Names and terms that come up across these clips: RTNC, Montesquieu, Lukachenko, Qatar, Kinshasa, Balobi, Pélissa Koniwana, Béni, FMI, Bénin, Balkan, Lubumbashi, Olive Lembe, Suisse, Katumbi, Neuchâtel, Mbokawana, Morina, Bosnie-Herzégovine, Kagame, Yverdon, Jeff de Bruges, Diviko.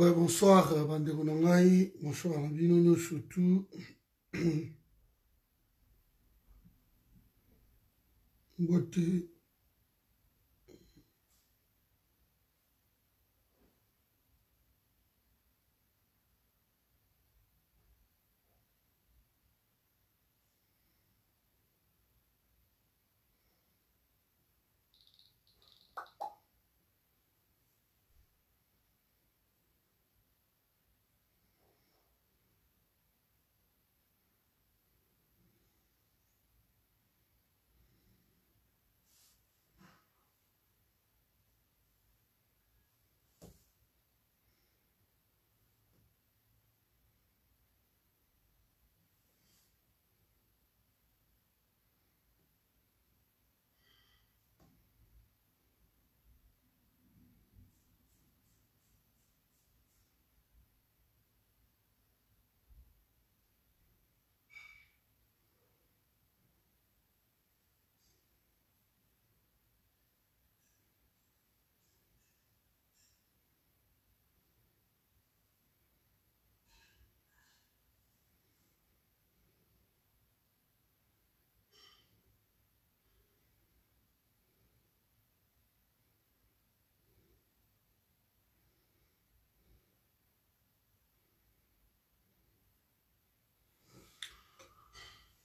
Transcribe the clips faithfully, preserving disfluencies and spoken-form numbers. Ouais, bonsoir, Bande Gonangai, bonsoir, Binono Soutou. Beauté.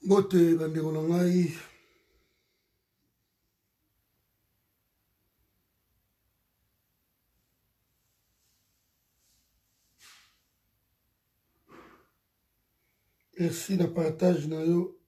Bote bandeko na ngai, merci na partage na yo.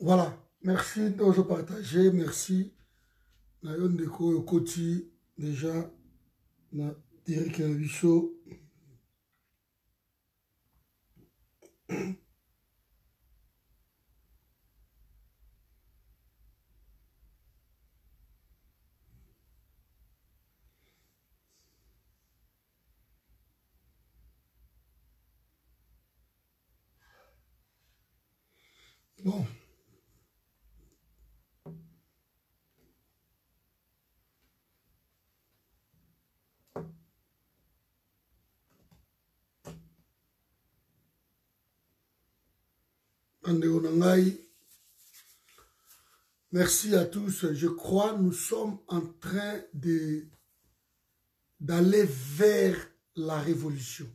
Voilà, merci de nous partager, merci. Nayon Deko au Koti, déjà, na Derek Abisso. Bon. Merci à tous. Je crois que nous sommes en train d'aller vers la révolution.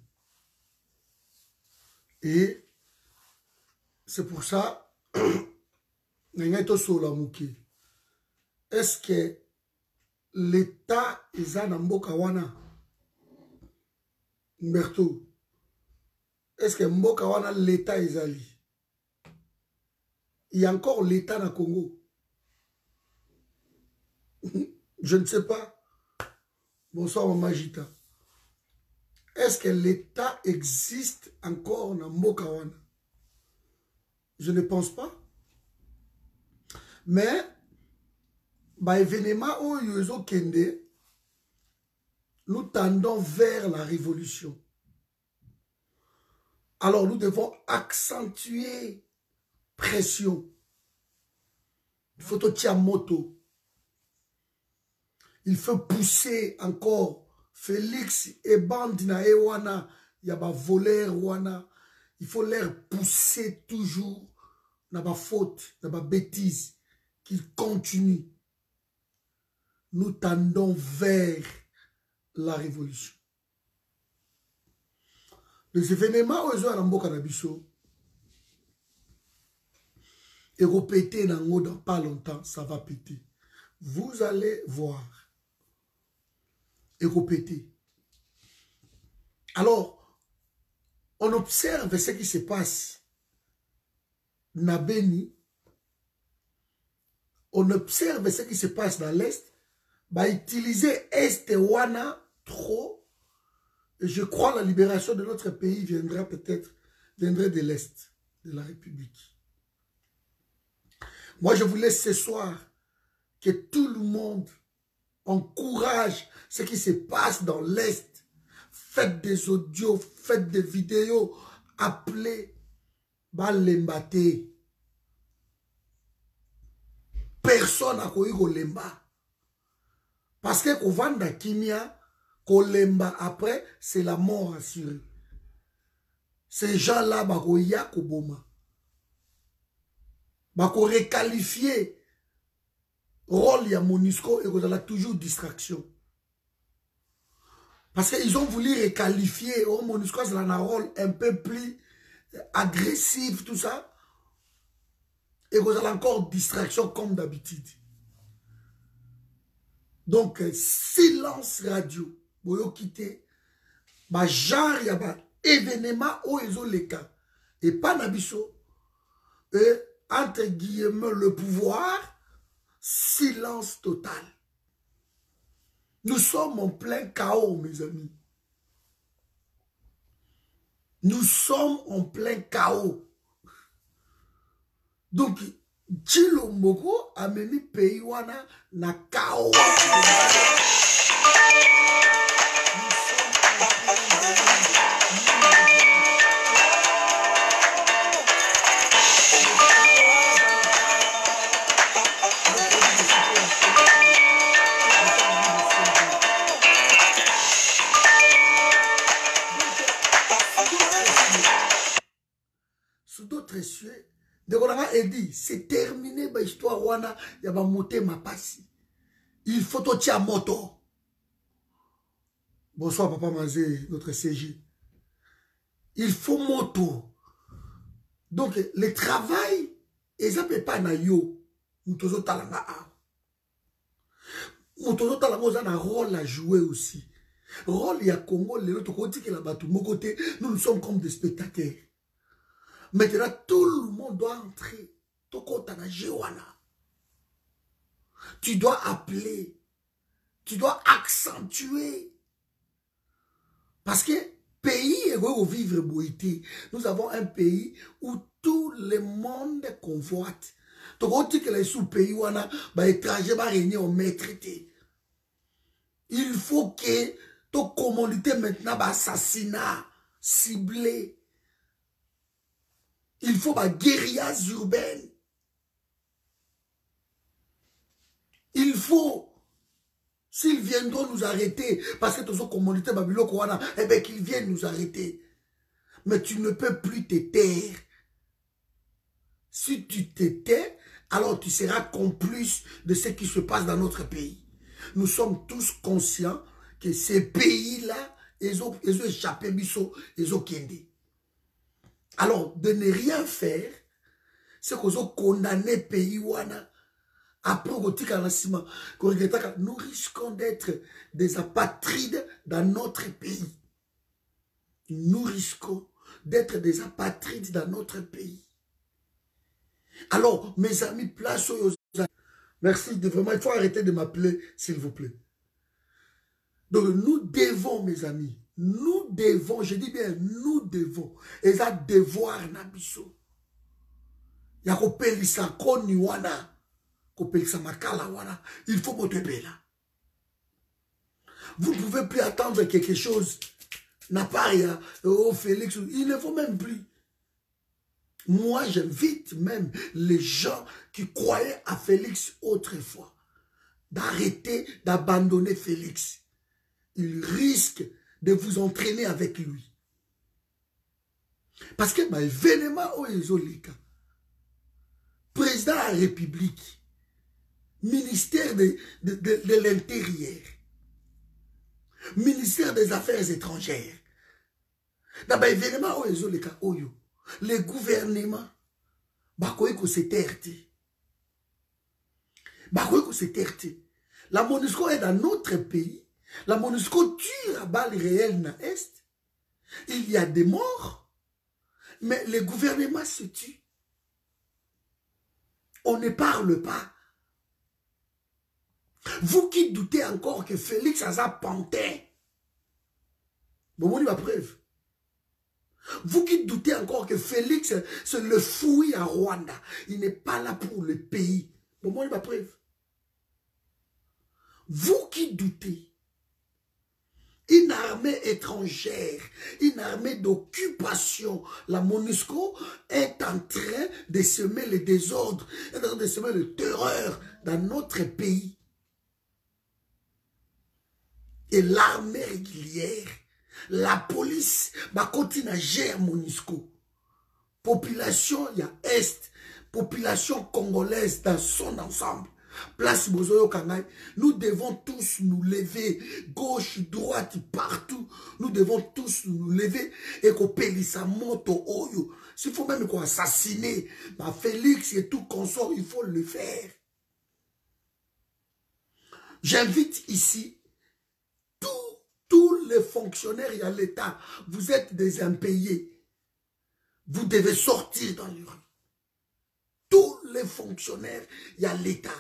Et c'est pour ça est-ce que l'État est en Mbokawana? Mberto, est-ce que Mbokawana l'État est allé? Il y a encore l'État dans le Congo. Je ne sais pas. Bonsoir, Maman Gita. Est-ce que l'État existe encore dans Mokawana? Je ne pense pas. Mais, bah, événement où ils ont Kende, nous tendons vers la révolution. Alors, nous devons accentuer pression. Il faut tirer moto. Il faut pousser encore Félix et Bandina et Wana. Il y a des voleurs Wana. Il faut les pousser toujours dans la faute, dans la bêtise. Qu'ils continuent. Nous tendons vers la révolution. Les événements aux gens dans Canabiso. Et répéter dans haut dans pas longtemps, ça va péter. Vous allez voir. Et répéter. Alors, on observe ce qui se passe. Na Béni, on observe ce qui se passe dans l'Est, bah, utiliser Est et Wana trop, et je crois la libération de notre pays viendra peut-être, viendrait de l'Est, de la République. Moi, je voulais ce soir que tout le monde encourage ce qui se passe dans l'Est. Faites des audios, faites des vidéos, appelez Balembate. Personne n'a connu Kolemba. Parce que Kovanda Kimia, Kolemba après, c'est la mort assurée. Ces gens-là, Bakoya Koboma. Bako requalifier rôle ya MONUSCO et qu'on a toujours distraction. Parce qu'ils ont voulu requalifier. Oh, MONUSCO, c'est un rôle un peu plus agressif, tout ça. Et vous avez encore distraction comme d'habitude. Donc, silence radio. Vous avez quitté. Ma genre, il y a un événement où ils ont les cas. Et pas Nabiso. Et entre guillemets, le pouvoir, silence total. Nous sommes en plein chaos, mes amis. Nous sommes en plein chaos. Donc, Chilomoko a mis pays wana na chaos. Sous d'autres cieux, et dit, c'est terminé ma histoire wana, il va monter ma passe. Il faut tout tirer moto. Bonsoir papa Mazé, notre C G. Il faut moto. Donc le travail, ils appellent pas na yo. Mutozo talanga a. Mutozo talanga oza na rôle à jouer aussi. Rôle ya Congo, les autres côtés que la batou mon côté, nous nous sommes comme des spectateurs. Maintenant, tout le monde doit entrer. Tu dois appeler. Tu dois accentuer. Parce que pays est où vivre boité. Nous avons un pays où tout le monde convoite. Tu dis que les sous-pays où les étrangers vont régner en maîtrise. Il faut que ton communauté maintenant assassinat ciblé. Il faut des guérillas urbaines. Il faut, s'ils viendront nous arrêter, parce que tous les communautés babilokwana, eh bien qu'ils viennent nous arrêter. Mais tu ne peux plus te taire. Si tu te tais, alors tu seras complice de ce qui se passe dans notre pays. Nous sommes tous conscients que ces pays-là, ils ont échappé biso, ils ont kendé. Alors, de ne rien faire, c'est qu'on a condamné le pays wana. Après, nous risquons d'être des apatrides dans notre pays. Nous risquons d'être des apatrides dans notre pays. Alors, mes amis, place aux... Merci de vraiment, il faut arrêter de m'appeler, s'il vous plaît. Donc, nous devons, mes amis, nous devons, je dis bien, nous devons. Et ça, devoir, Nabiso. Il y a Pélissa Koniwana. Pélissa Makalawana. Il faut que tu là. Vous ne pouvez plus attendre quelque chose. N'a pas rien. Oh, Félix, il ne faut même plus. Moi, j'invite même les gens qui croyaient à Félix autrefois d'arrêter, d'abandonner Félix. Il risque de vous entraîner avec lui. Parce que, bah, événement au Ezolika, président de la République, ministère de, de, de, de l'Intérieur, ministère des Affaires étrangères, dans bah, événement au Ezolika, Oyo, le gouvernement, Bakoyko s'éterté. Bakoyko s'éterté. La MONUSCO est dans notre pays. La MONUSCO tue à balles réelles dans l'Est. Il y a des morts. Mais le gouvernement se tue. On ne parle pas. Vous qui doutez encore que Félix a panté, bon, on va preuve. Vous qui doutez encore que Félix se le fouille à Rwanda, il n'est pas là pour le pays. Bon, on va preuve. Vous qui doutez, une armée étrangère, une armée d'occupation, la MONUSCO est en train de semer le désordre, est en train de semer le terreur dans notre pays. Et l'armée régulière, la police, bah, continue à gérer MONUSCO. Population, il y a Est, population congolaise dans son ensemble. Place Bozoyo Kangai, nous devons tous nous lever, gauche, droite, partout. Nous devons tous nous lever et qu'on Pélissa moto oyo. S'il faut même qu'on assassiner bah, Félix et tout consort, il faut le faire. J'invite ici tous, tous les fonctionnaires et à l'État. Vous êtes des impayés. Vous devez sortir dans les rues. Tous les fonctionnaires et à l'État.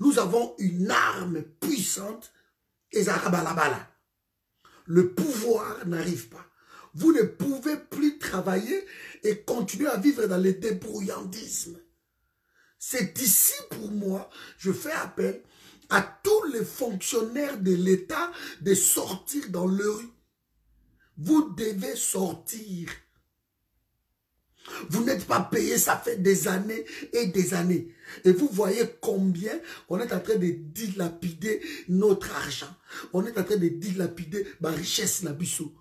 Nous avons une arme puissante et zarabalabala. Le pouvoir n'arrive pas. Vous ne pouvez plus travailler et continuer à vivre dans le débrouillandisme. C'est ici pour moi, je fais appel à tous les fonctionnaires de l'État de sortir dans la rue. Vous devez sortir. Vous n'êtes pas payé, ça fait des années et des années. Et vous voyez combien on est en train de dilapider notre argent. On est en train de dilapider ma richesse Nabissou.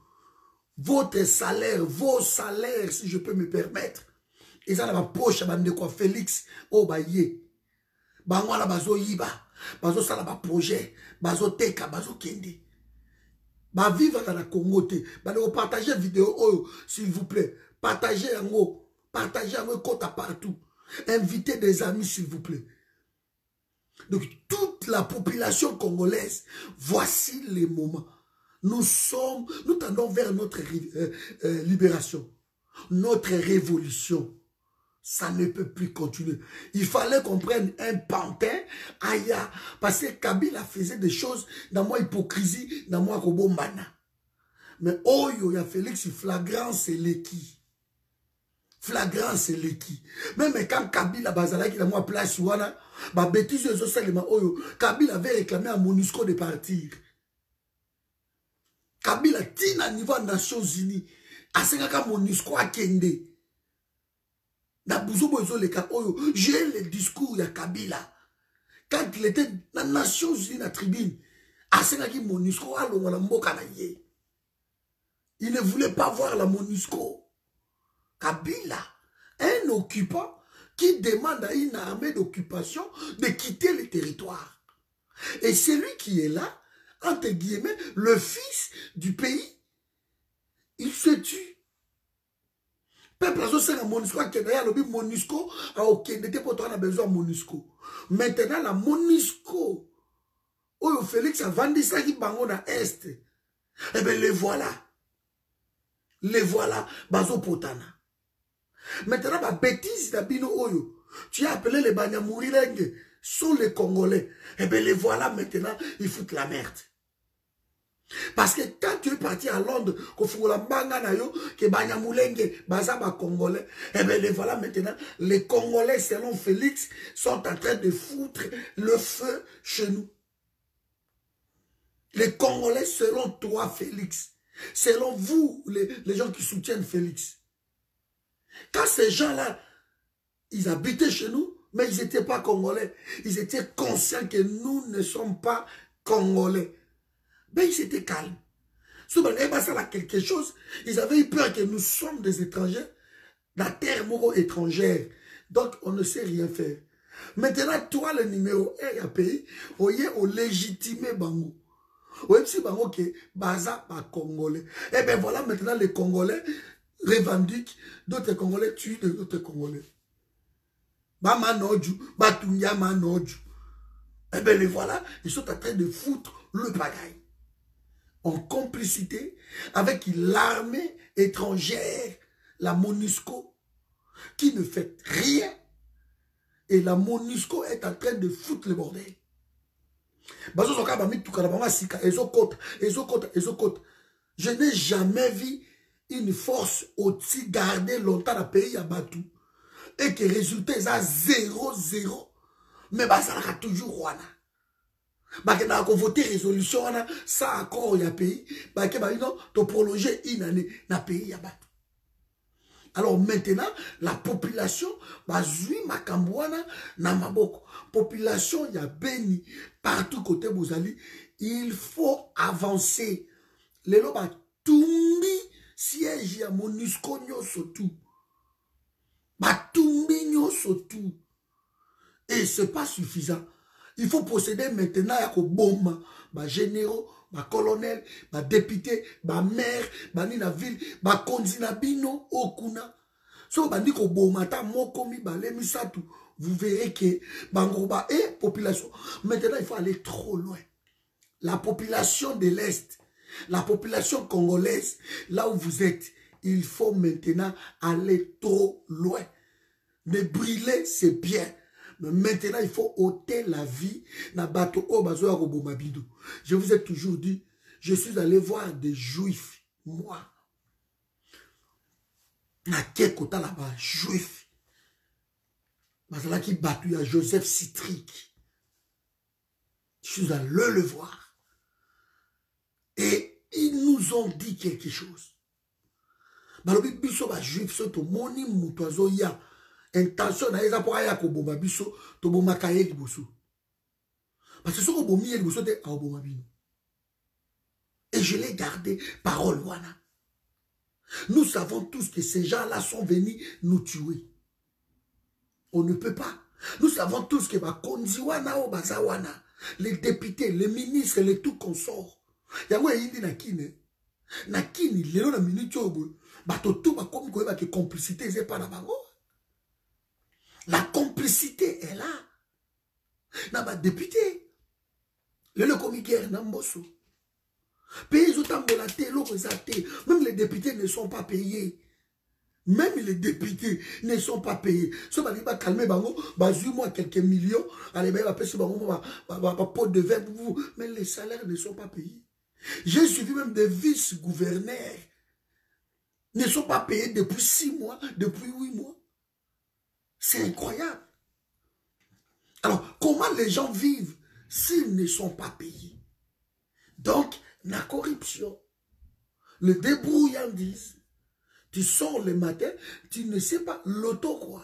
Votre salaire, vos salaires, si je peux me permettre. Et ça, dans ma poche, de quoi Félix, oh, bah, yé. Bah, moi, là, bazo yiba. Bazo, ça, là, ma projet. Bazo, teka, bazo, kendi. Bah, vivre dans la Congo, te. Bah, partagez vidéo, oh, s'il vous plaît. Partagez en haut. Partagez en haut, compte à partout. Invitez des amis, s'il vous plaît. Donc, toute la population congolaise, voici les moments. Nous sommes, nous tendons vers notre euh, euh, libération, notre révolution. Ça ne peut plus continuer. Il fallait qu'on prenne un pantin aïa, parce que Kabila faisait des choses dans moi hypocrisie, dans moi robombana. Mais oh, il y a Félix, flagrant, c'est l'équipe. Flagrant, c'est l'équipe. Même quand Kabila Bazala qui a moi place ouana, bah bêtise les seulement oyo. Kabila avait réclamé à MONUSCO de partir. Kabila tient à niveau Nations Unies. À ce moment MONUSCO a Kende. Na bozo le ka oyo. J'ai le discours de Kabila quand il était dans les Nations Unies la tribune. À ce moment MONUSCO a le Mbokawana. Il ne voulait pas voir la MONUSCO. Kabila, un occupant qui demande à une armée d'occupation de quitter le territoire. Et c'est lui qui est là, entre guillemets, le fils du pays. Il se tue. Peuple, c'est la MONUSCO qui est derrière le MONUSCO. Qui n'était pas toi, a besoin de MONUSCO. Maintenant, la MONUSCO, oh, Félix a vendu ça qui bango dans l'Est. Eh bien, les voilà. Les voilà, Bazo Potana. Maintenant, ma bêtise d'Abino Oyo, tu as appelé les Banyamulenge, sont les Congolais. Eh bien, les voilà maintenant, ils foutent la merde. Parce que quand tu es parti à Londres, qu'on fout la banganayo, que Banyamulenge, Bazaba Congolais, eh bien, les voilà maintenant, les Congolais, selon Félix, sont en train de foutre le feu chez nous. Les Congolais, selon toi, Félix, selon vous, les, les gens qui soutiennent Félix. Quand ces gens-là, ils habitaient chez nous, mais ils n'étaient pas Congolais. Ils étaient conscients que nous ne sommes pas Congolais. Mais ils étaient calmes. Souvent, eh ben, ça a quelque chose. Ils avaient eu peur que nous sommes des étrangers, la terre moro étrangère. Donc, on ne sait rien faire. Maintenant, toi, le numéro un à pays, on est au légitimé Bangou. On est aussi Bangou qui est Baza, pas Congolais. Eh bien, voilà, maintenant, les Congolais revendique d'autres Congolais, tuent d'autres Congolais. Bama Nodju, Batunyama Nodju. Eh bien, les voilà, ils sont en train de foutre le pagaille. En complicité avec l'armée étrangère, la MONUSCO, qui ne fait rien. Et la MONUSCO est en train de foutre le bordel. Je n'ai jamais vu une force aussi gardée longtemps dans le pays à Batou. Et que résultat est à zéro zéro. Mais ça n'a toujours rien. Bah que n'a voté résolution on a ça accord il y a pays bah que bah non to prolonger une année na pays ya bat. Alors maintenant la population bah zui makambwana na maboko population il y a Béni partout côté bozali il faut avancer les loba tumbi siège ya MONUSCO nyoso tout bah tumbi nyoso tout et c'est pas suffisant. Il faut procéder maintenant à un bombe. Bah généraux, bah colonel, bah député, bah maire, bah nina ville, bah konzinabino, okuna. So bah niko bomata, mokomi, bah les misatu. Vous verrez que, bah gros, bah et population. Maintenant, il faut aller trop loin. La population de l'Est, la population congolaise, là où vous êtes, il faut maintenant aller trop loin. Ne brûler, c'est bien. Maintenant, il faut ôter la vie. Je vous ai toujours dit, je suis allé voir des juifs. Moi. Na kekota là-bas, juif. Masala qui battu à Joseph Citric. Je suis allé le voir. Et ils nous ont dit quelque chose. Balobi biso ba juif soto moni mutoazo ya. Intention na eza pour aya ko bomba biso to bomba kaye liboso parce que soko bomi liboso te a bomba bino et je l'ai gardé parole wana. Nous savons tous que ces gens-là sont venus nous tuer. On ne peut pas. Nous savons tous que ba konzi wana o bazawana les députés, les ministres, les tout consorts. Yawe yindi na kine na kini lelo na minute obo ba to tout ba komi ko ba ke complicité c'est pas na bango. La complicité est là. Naba député. Le commissaire Namboso. Pays même les députés ne sont pas payés. Même les députés ne sont pas payés. Ça va calmer bango, moi quelques millions, allez ben après ce bango va pot de verre pour vous, mais les salaires ne sont pas payés. J'ai suivi même des vice-gouverneurs ne sont pas payés depuis six mois, depuis huit mois. C'est incroyable. Alors, comment les gens vivent s'ils ne sont pas payés? Donc, la corruption, le débrouillandise, tu sors le matin, tu ne sais pas l'auto quoi.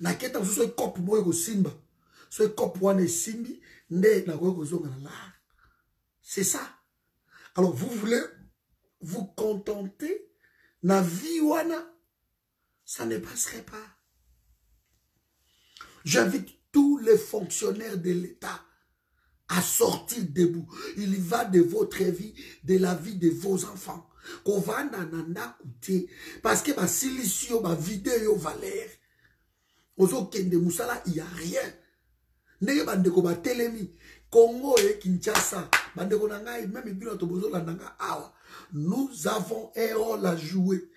La quête en ce cop moi au Simba, ce cop one Simbi, n'est la là. C'est ça. Alors, vous voulez vous contenter na vie wana, ça ne passerait pas. J'invite tous les fonctionnaires de l'État à sortir debout. Il y va de votre vie, de la vie de vos enfants. Qu'on va n'en écouter. Parce que ma silicio, ma vidéo valère. Ozoken de Moussala, il n'y a rien. N'est-ce pas de combattre télémi. Congo et Kinshasa. Nous avons un rôle à jouer.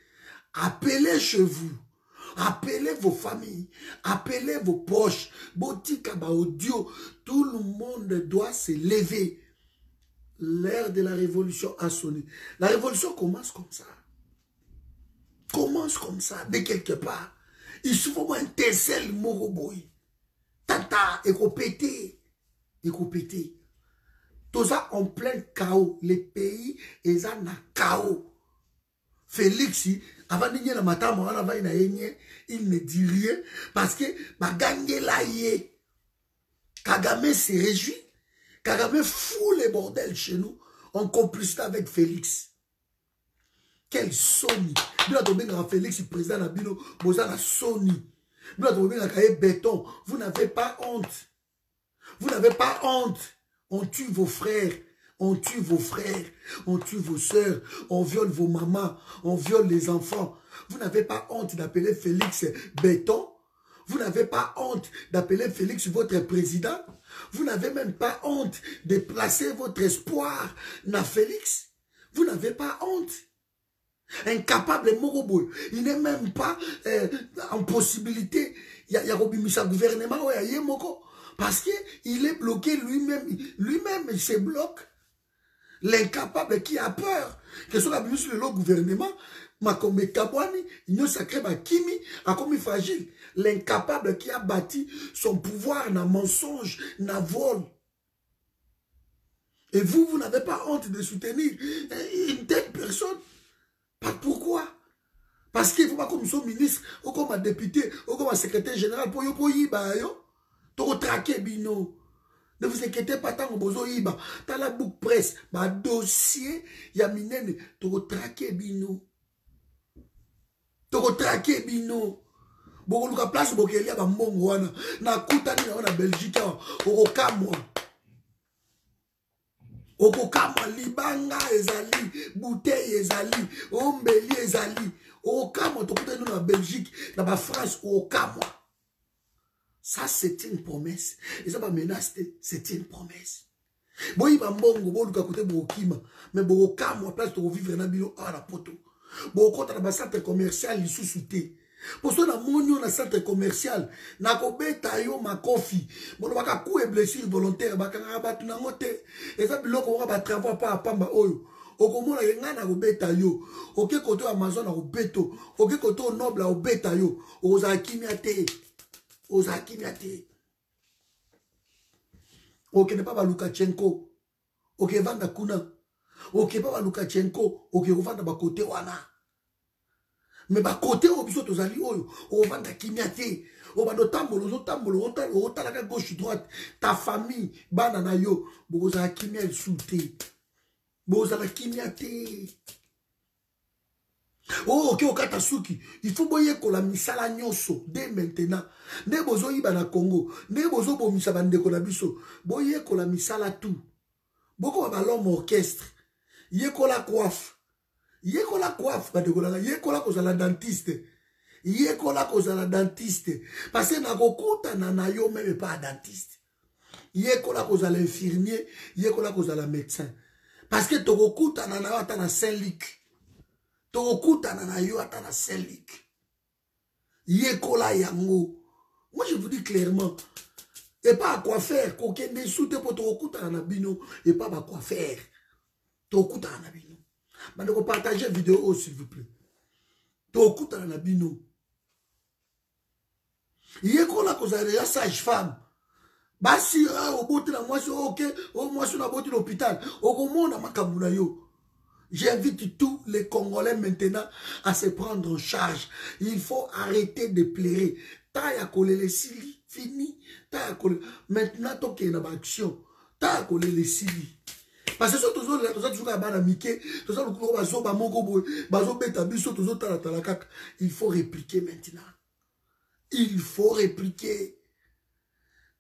Appelez chez vous. Appelez vos familles, appelez vos proches, botika ba audio, tout le monde doit se lever. L'ère de la révolution a sonné. La révolution commence comme ça. Commence comme ça, de quelque part. Il faut un tessel moroboy. Tata, et qu'on pète. Et qu'on pète. Tout ça en plein chaos. Les pays, ils en ont chaos. Félix, avant de dire que il ne dit rien parce que Kagame se réjouit. Kagame fout les bordels chez nous en complicité avec Félix. Quelle Sony! Nous avons Félix, le président de la Bino, nous avons Sony. Nous avons béton. Vous n'avez pas honte. Vous n'avez pas honte. On tue vos frères. On tue vos frères, on tue vos soeurs, on viole vos mamans, on viole les enfants. Vous n'avez pas honte d'appeler Félix béton. Vous n'avez pas honte d'appeler Félix votre président. Vous n'avez même pas honte de placer votre espoir dans Félix. Vous n'avez pas honte. Incapable, il n'est même pas euh, en possibilité. ya ya kobimisa gouvernement oya ye moko parce que il est bloqué lui-même, lui-même il se bloque. L'incapable qui a peur que soit abusé le gouvernement ma comme kabwani nyo sacré ba kimi a comme fragile. L'incapable qui a bâti son pouvoir na mensonge, na vol. Et vous, vous n'avez pas honte de soutenir une telle personne. Pas pourquoi? Parce qu'il faut pas comme son ministre, ou comme un député, ou comme un secrétaire général, pour yo, pour y, bah, yo, pour traquer, bino. Ne vous inquiétez pas, tant que vous avez eu, dans la boucle presse, dans le dossier, il y a minene, pour traquer, bino. Pour traquer, bino. Pour vous place, pour vous avez eu, pour vous avez Belgique, pour vous Okokama libanga ezali, bouteille ezali, ombeli ezali. Okama, tokoute nous na Belgique, na ba France, okama. Ça c'est une promesse. Et ça va menacer, c'est une promesse. Bon, il va mbongo, bon, nous kakoute bokima, mais bon okama place to vivre na bilo à la poto. Bon kontra ba centre commercial il sous-souté. Pour cela, mon na centre commercial, na kobeta yo ma kofi. Bon, on va couper blessure volontaire, ba kanga ba tuna mote. Et ça, biloko on va travailler pas à pamba oyo. Okomo la yenga na kobeta yo. Oke koto Amazon na kobeto. Oke koto noble na kobeta yo. Oza kimiate, oza kimiate. Oke ne pa ba Lukachenko. Oke vanda kuna. Oke pa ba Lukachenko. Oke vanda ba kote wana. Mais bah côté au biso tozali oyo au vanda kimiate au bando tambolo zo tambolo ota ota la gauche droite ta famille banana yo boza kimia souté boza la kimiate oh ok okata suki il faut boyer ko la misala nyoso dès maintenant ne bozo ibana Congo ne bozo bo misa bande ko la biso boyer ko la misala tout boko ba l'homme orchestre yekola coiffe Yekola coiffe, yekola koza la dentiste. Yekola koza la dentiste. Parce que na kokota na na yo même pas dentiste. Yekola koza l'infirmier, yekola koza la médecin. Parce que to kokota na na yo atana Saint-Luc. To kokota na na yo atana Saint-Luc. Yekola yango. Moi je vous dis clairement, et pas à quoi faire, kokende soute pour to kokota na bino, et pas à quoi faire. To kokota na bino. Maintenant, partagez la vidéo, s'il vous plaît. Toku ta na bino. Yeko la koza ya sage-femme. Basi au bout de la moitié, ok, au moins sur la boîte de l'hôpital. Au moment de ma kamouna yo. J'invite tous les Congolais maintenant à se prendre en charge. Il faut arrêter de pleurer. Taya kolé les sili, fini. Taya kolé. Maintenant, toke na action. Taya kolé les sili. Parce que ce toujours là, toujours à banamiquer, toujours le courant baso bamongo boy, baso betabiso toujours talatalakak. Il faut répliquer maintenant. Il faut répliquer.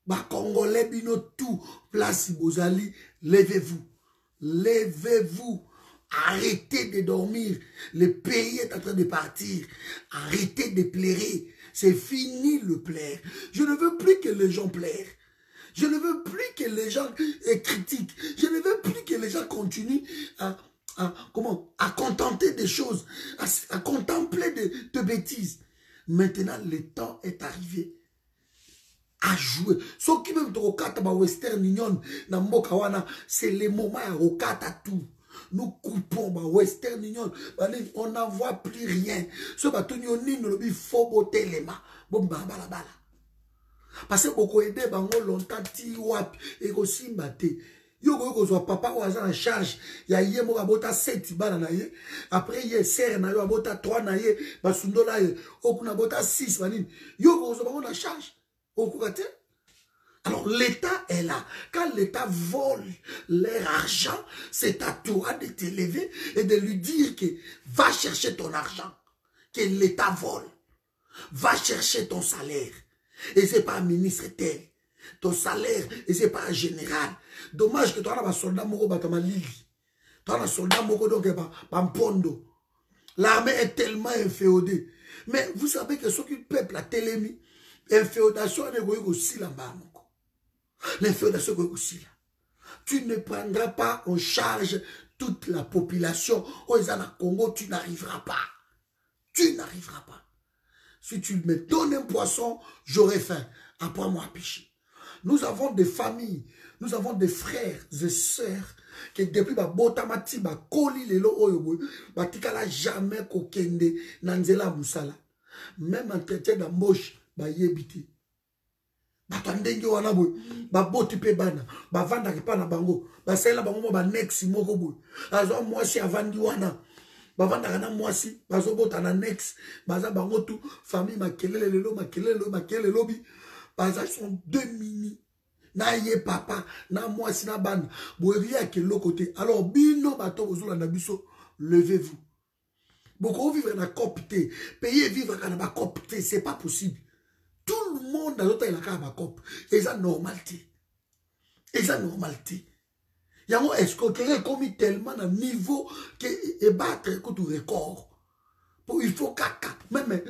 Bah Congolais bino tout place Bozali, levez-vous, levez-vous, arrêtez de dormir. Le pays est en train de partir. Arrêtez de plairer. C'est fini le plaire. Je ne veux plus que les gens plairent. Je ne veux plus que les gens critiquent. Je ne veux plus que les gens continuent à, à, comment, à contenter des choses, à, à contempler de, de bêtises. Maintenant, le temps est arrivé à jouer. Ceux qui même Rokata, Western Union, dans Mokawana, c'est le moment à Rokata tout. Nous coupons ma Western Union. On n'en voit plus rien. Ce bateau, il faut botter les mains. Bon, bah, bah, bah. Parce que beaucoup aidé bango longtemps ti wap et aussi maté yo ko ko zo papa wa za en charge ya yé mo abota sept bana na yé après yé serre na yo abota trois na yé basundola yé oku na bota six banini yo ko zo bango na charge oku kate. Alors l'État est là. Quand l'État vole leur argent, c'est à toi de t'élever et de lui dire que va chercher ton argent que l'État vole. Va chercher ton salaire. Et c'est pas un ministre tel. Ton salaire, et c'est pas un général. Dommage que toi, tu as un soldat moko batama lili. Tu as un soldat moko donc pampondo. L'armée est tellement inféodée. Mais vous savez que ceux qui peuplent la télémie, l'inféodation est aussi là. L'inféodation est aussi là. Tu ne prendras pas en charge toute la population. Au Congo, tu n'arriveras pas. Tu n'arriveras pas. Si tu me donnes un poisson, j'aurai faim. Apprends-moi à pêcher. Nous avons des familles, nous avons des frères et sœurs qui depuis ba botamati ba koli lelo oyo ba tikala jamais kokende na nzela musala. Même entretien d'embauche ba yebiti. Ba tandenge wana boy, ba boti pe bana, ba vanda ke pa na bango, ba sela bango ba next moko boy. Azo mwasi avandi wana. Ba vanda na mwasi, ba zobota na next, ba za bango tu famille makelele lelo makelele makelele lobi. Bazal sont deux mini. Na ye papa, na moi si na ban. Boeria qui est l'autre côté. Alors bino bato ozola na biso, levez-vous. Beaucoup vivre na copté, payer vivre na ba copté, c'est pas possible. Tout le monde dans l'autre il a ka ba cop. Et ça normalité. Et ça normalité. Yango escroquerie commis tellement à niveau que et battre contre record. Pour il faut caca même.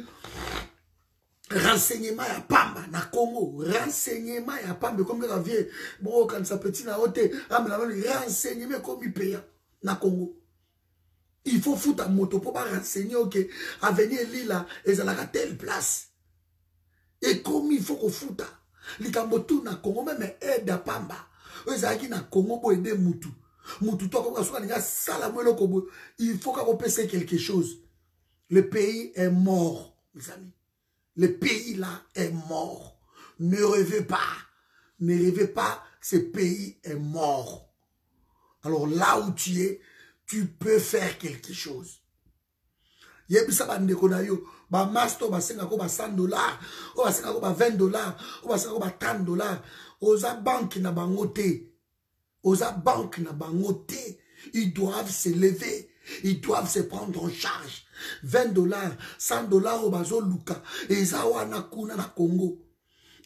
Renseignement à Pamba, na Congo. Renseignement à Pamba, comme la vieille. Bon, quand sa petite na hôte, renseignement comme il paye, na Congo. Il faut foutre à moto pour pas renseigner, ok. À venir là, et ça la telle place. Et comme il faut qu'on foute, les Kambotou na Congo, même aide à Pamba. Eux, ça qui na Congo pour aider Moutou. Moutou, toi, comme ça, il y a salamolo, comme il faut qu'on pèse quelque chose. Le pays est mort, mes amis. Le pays là est mort. Ne rêvez pas. Ne rêvez pas, ce pays est mort. Alors là où tu es, tu peux faire quelque chose. Il y a plus ça, il y a master, il y a cent dollars, il y a vingt dollars, il y a trente dollars. Il y a banque na bangoté. Il y a banque na bangoté. Ils doivent se lever. Ils doivent se prendre en charge. vingt dollars, cent dollars au bazo Luka. Et ça, wana kuna na Congo.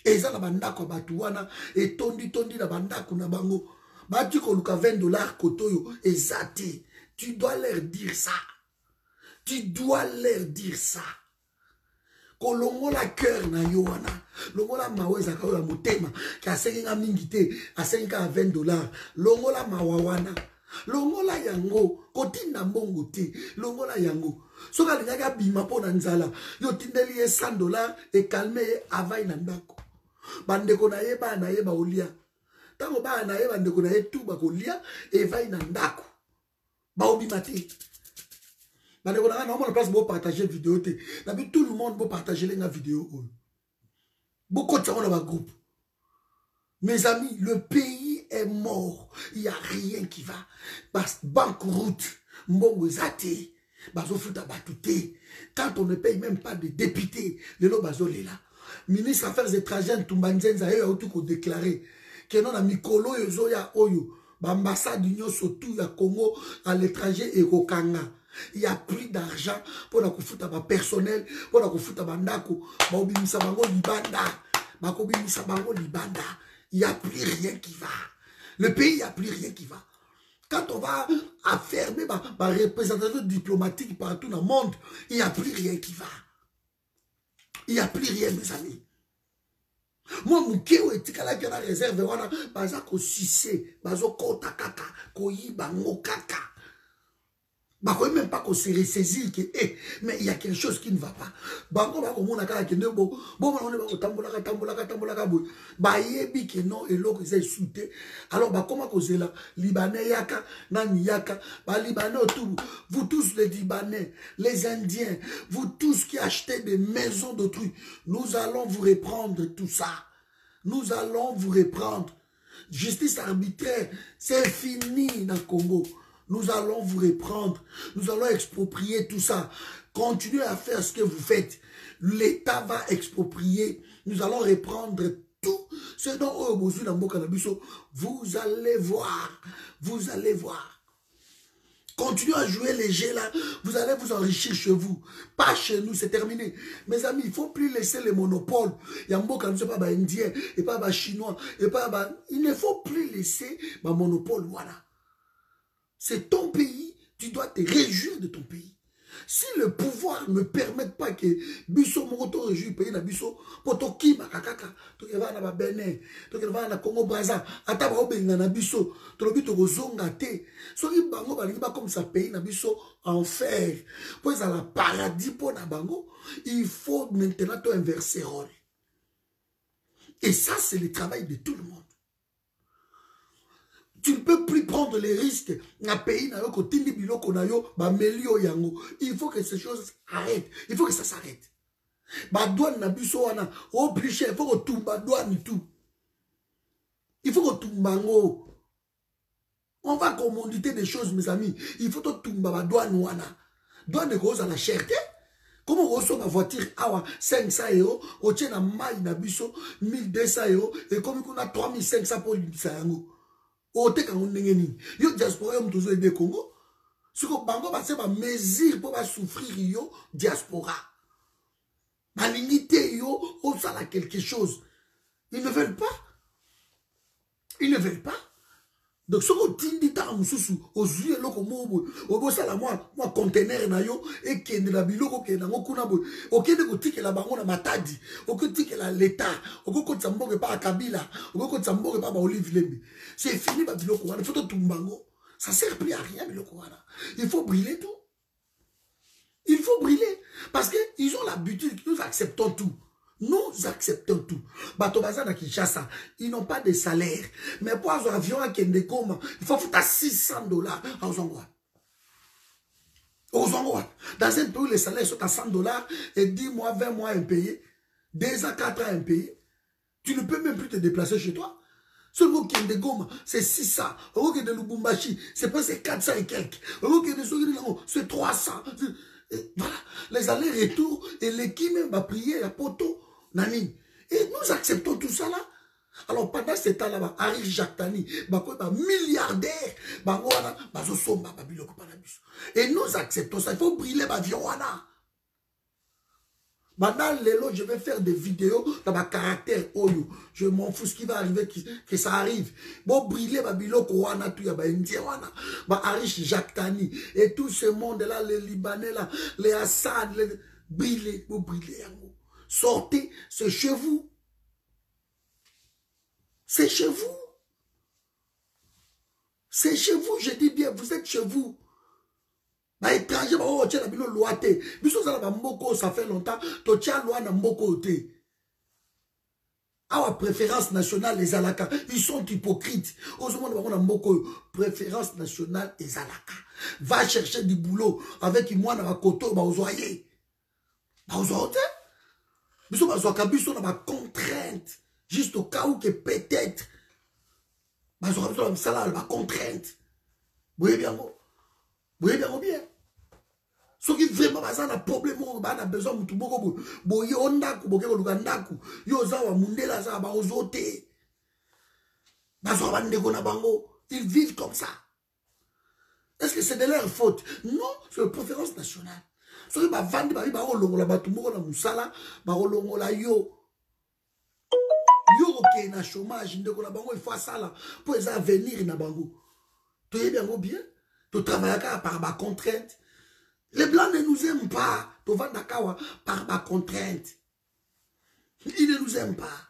Et ça, la bandako batuana. Et tondi tondi la bandako na bango. Batiko Luka vingt dollars kotoyo. Et ça, tu dois leur dire ça. Tu dois leur dire ça. Kolongo la cœur na yoana. Longo la maweza kao la motema. Ka senga mingite. A senga a vingt dollars. Longo la mawawana. Longola yango, koti nambongo te, longola yango. Soka linyaga bima po nanzala, yo tindeli ye cent dollars et calme ye avay nandako. Bandeko na ye ba na ye ba olia. Tango ba na ye bandeko na ye tu bako lia, evay nandako. Ba obima te. Bandeko na normalement place bo partager vidéo te. Nabi tout le monde bo partager les na vidéo. Beaucoup de gens dans ma groupe. Mes amis, le pays est mort. Il n'y a rien qui va. Banqueroute, mbongozate, bazofuta batute. Quand on ne paye même pas de député, le lo bazolela. Ministre Affaires étrangères, Tumbanzenza, il y a tout qu'on déclaré. Que non, la Mikolo, Yozoya, Oyo, l'ambassade d'Union, surtout, il y a Congo, à l'étranger, et Rokanga. Il n'y a plus d'argent pour la koufuta ba personnel, pour la koufuta ba ndako, ba obimisa bango libanda, ba obimisa bango libanda. Il n'y a plus rien qui va. Le pays, il n'y a plus rien qui va. Quand on va affermer ma, ma représentation diplomatique partout dans le monde, il n'y a plus rien qui va. Il n'y a plus rien, mes amis. Moi, mon kéo est tika la gueule à réserve, voilà, baza ko sissé, bazo kota kaka, koyi bango kaka. Bah, quand même pas qu'on se ressaisir, que, eh, mais il y a quelque chose qui ne va pas. Bah, on va au monde à la kende, bon, bon, on est au tamboulaka, tamboulaka, tamboulaka, bon. Bah, yébi, que non, et l'autre, ils aient sauté. Alors, bah, comment qu'on se là? Libanais, yaka, nan, yaka, bah, Libanais, tout, vous tous les Libanais, les Indiens, vous tous qui achetez des maisons d'autrui, nous allons vous reprendre tout ça. Nous allons vous reprendre. Justice arbitraire, c'est fini dans le Congo. Nous allons vous reprendre. Nous allons exproprier tout ça. Continuez à faire ce que vous faites. L'État va exproprier. Nous allons reprendre tout ce dont vous allez voir. Vous allez voir. Continuez à jouer les jeux là. Vous allez vous enrichir chez vous. Pas chez nous, c'est terminé. Mes amis, il ne faut plus laisser les monopoles. Il y a Mboka, ne pas indien, et pas bah, chinois, et pas bah... Il ne faut plus laisser bah, monopole, voilà. C'est ton pays, tu dois te réjouir de ton pays. Si le pouvoir ne permet pas que biso moto réjouit pays na biso poto ki makakaka to ke va na ba Bénin to ke va na Congo Brazzaville ata ba obenga na biso to lobi to kozonga te so ki bango ba lingi ba comme ça pays na biso enfer pour ça la paradis pour na bango il faut maintenant to inverser rôle et ça c'est le travail de tout le monde. Tu ne peux plus prendre les risques dans pays na côté libilo konayo ba melio yango. Il faut que ces choses arrêtent. Il faut que ça s'arrête. Ba douane na biso wana au plus cher, il faut que tout ba douane tout. Il faut que tout mango. On va commanditer des choses mes amis. Il faut que tout ba douane wana. Douane cause à la cherté. Comment on reçoit ma voiture à cinq cents euros, on tient la maille na biso mille deux cents euros et comme on a trois mille cinq cents pour yango. Ote quand on n'est ni, yo diaspora on toujours aidé Congo. Si qu'on bango passe par mesure pour pas souffrir yo diaspora. Malinité yo, on ça là quelque chose. Ils ne veulent pas. Ils ne veulent pas. Donc ce qu'on dit ta mususu, ozu elo ko mo, obo sala moi, moi conteneur na yo et kende la biloko ke na ngokuna bo. Okende ko tike la bango na matadi, okotike la l'état, okokotsa mboke pa Kabila, okokotsa mboke pa ba Olive Lembe. C'est fini ba biloko wana, faut tout mbango. Ça sert plus à rien biloko wana. Il faut brûler tout. Il faut brûler parce que ils ont l'habitude, nous acceptons tout. Nous acceptons tout. Batobaza na Kinshasa, ils n'ont pas de salaire. Mais pour avoir un avion à Kendekom, il faut foutre à six cents dollars aux Angois. Aux Angois. Dans un pays où les salaires sont à cent dollars et dix mois, vingt mois impayés, deux ans, quatre ans impayés, tu ne peux même plus te déplacer chez toi. Seulement Kendekom, c'est six cents. Au lieu de Lubumbashi, c'est presque quatre cents et quelques. Au lieu de Srebrenica, c'est trois cents. Et voilà. Les allers-retours et l'équipe même va prier à Poto. Nani. Et nous acceptons tout ça là. Alors pendant ce temps-là, bah, Harry Jactani, bah, bah, milliardaire, bah, voilà, bah, Zosomba, bah, Biloko, bah, et nous acceptons ça. Il faut brûler ma bah, Viwana. Maintenant, les lots, je vais faire des vidéos dans ma caractère Oyo. Je m'en fous ce qui va arriver, que, que ça arrive. Bon, brûler ma bah, Biloko, Wana, tout, bah, Ndiwana, bah, Harry Jactani, et tout ce monde-là, les Libanais, là, les Assad, les... brûler, vous brûler, sortez, c'est chez vous. C'est chez vous. C'est chez vous, je dis bien, vous êtes chez vous. Bah étranger, oh, tiens, la bilo loité. Biso ça la mboko, ça fait longtemps, to tiens loi na mboko te. Ah, préférence nationale les alaka, ils sont hypocrites. Au moment où on a mboko, préférence nationale les alaka. Va chercher du boulot avec moi na koto ba ozoyer. Ba ozoter. Nous sommes ma contrainte, juste au cas où que peut-être, nous sommes ma contrainte. Vous voyez bien, vous voyez bien, vous bien. Ce qui vraiment un problème, on a besoin de tout le monde. On a besoin de tout le monde. Ils vivent comme ça. Est-ce que c'est de leur faute? Non, c'est une préférence nationale. So il va vendre, il va rolongola batumoko na musala, va rolongola yo. Yo qui est na chômage, ndeko na bango il faut ça là pour les avenir na bango. Tu es bien ou bien? Tu travailles par ma contrainte. Les blancs ne nous aiment pas. Tu vas nakawa par ma contrainte. Ils ne nous aiment pas.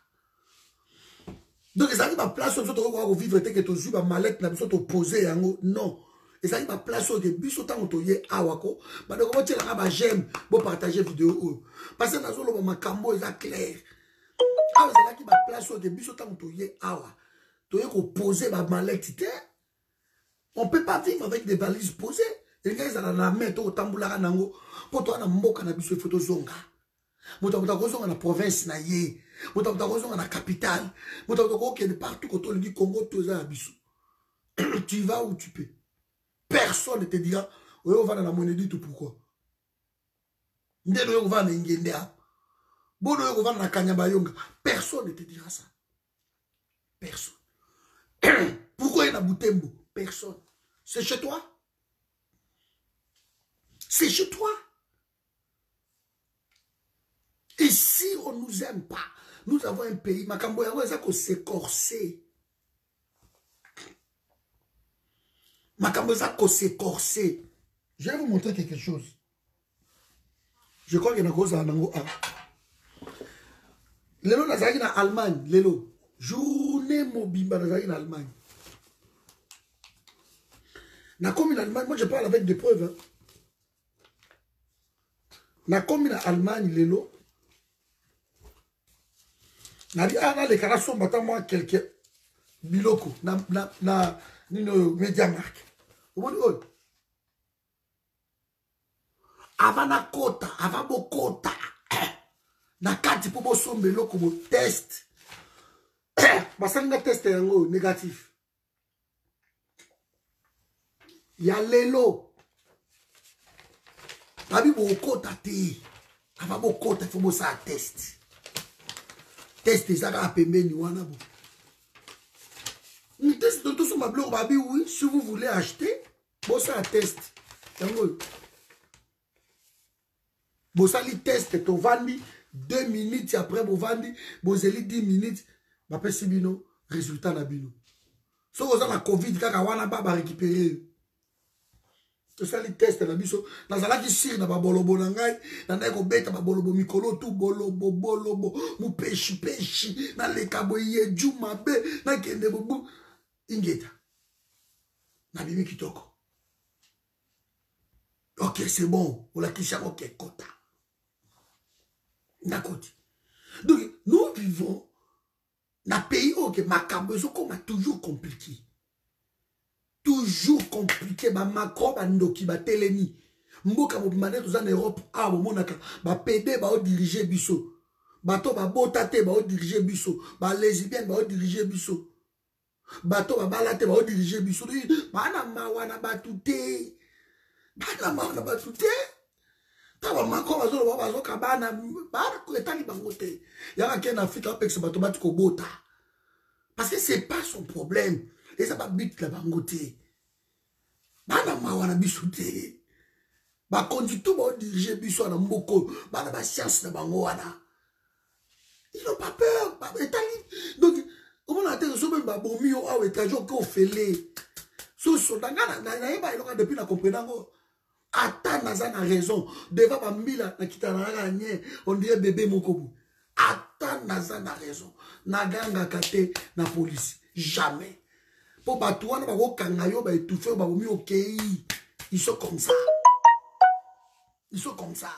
Donc ils arrivent à place où ils vont vivre tel que tu joues, malette na biso t'opposer yango. Non. Et ça, il va placer au début, ce temps où tu es à Wako. Mais donc, tu as j'aime pour partager vidéo. Parce que dans le moment, Kambo est clair. Ah, c'est là qu'il va placer au début, ce temps où tu es à Wako. Tu es posé ma mallette. On ne peut pas vivre avec des valises posées. Les gars, ils ont la main, tu as tamboula nango. Pour toi, on a moqué un abus de photo zonga. Nous avons dans la province, nous avons dans la capitale. Nous avons partout quand on dit Congo, tu es à Abissou. Tu vas où tu peux. Personne ne te dira, on va dans la monnaie du tout pourquoi. Personne ne te dira ça. Personne. Pourquoi il y a Boutembo? Personne. C'est chez toi. C'est chez toi. Et si on ne nous aime pas, nous avons un pays, Makambo, il s'est corsé. Ma caméra s'est corsée. Je vais vous montrer quelque chose. Je crois qu'il y a cause à Nango A. Lélo Nazaki en Allemagne, Lélo. Journée Mobimba Nazaki en Allemagne. Na comme en Allemagne, moi je parle avec des preuves. Na comme en Allemagne, Lélo. Na dit ah là les carasons battant moi quelqu'un. Biloko, na na na nino Media Mark. Au moins oh. Avant la cote, avant mon cote, na carte pour bosombe loko mo test. Basalinga test yango négatif. Ya lelo. Abi bo cote ti. Avant mon cote il faut mo sa test. Test ça va pembeni wana bo. Un test de tout sur ma blog babi oui, si vous voulez acheter, bo sa test. Yango. Vous allez tester ton vendu deux minutes après vous vendu, vous allez dix minutes, ma personne bino résultat na bino. Si vous avez la Covid, car on n'a pas récupéré. Vous allez tester la biso. Dans la qui sire, dans la bolobo nangai, dans la gobette, dans la bolobo mikolo, tout bolobo bolobo, mou pechi pechi, dans les caboyers, du mabe, dans kende bobo, ingeta. Na bimi kitoko. Ok, c'est bon. On la kisha ok kota. Donc, nous vivons dans un pays où le macabre comme toujours compliqué. Toujours compliqué. Ma macro, ma ndoki, ma télémi. Mboka mobimane tous en Europe. Ah, mon monaka. Ma pédé, ma diriger biso. Bato, ma botate, ma diriger biso. Ma lesbienne, ma diriger biso. Bato, ma balate, ma diriger biso. Ma na ma wana batute. Ma na ma batute. Parce que c'est pas son problème. Et ça va vite la bangoté. Ils n'ont pas peur. Donc, on a été reçu par Bomio, à l'étage qu'on fait. Sous son dangana, il aura depuis la compréhension. Attends, Nazan a raison. Devant ma mila, on dirait bébé Mokobu. Attends, Nazan a raison. Naganga kate na police. Jamais. Pour batouan, ils sont comme ça. Ils sont comme ça.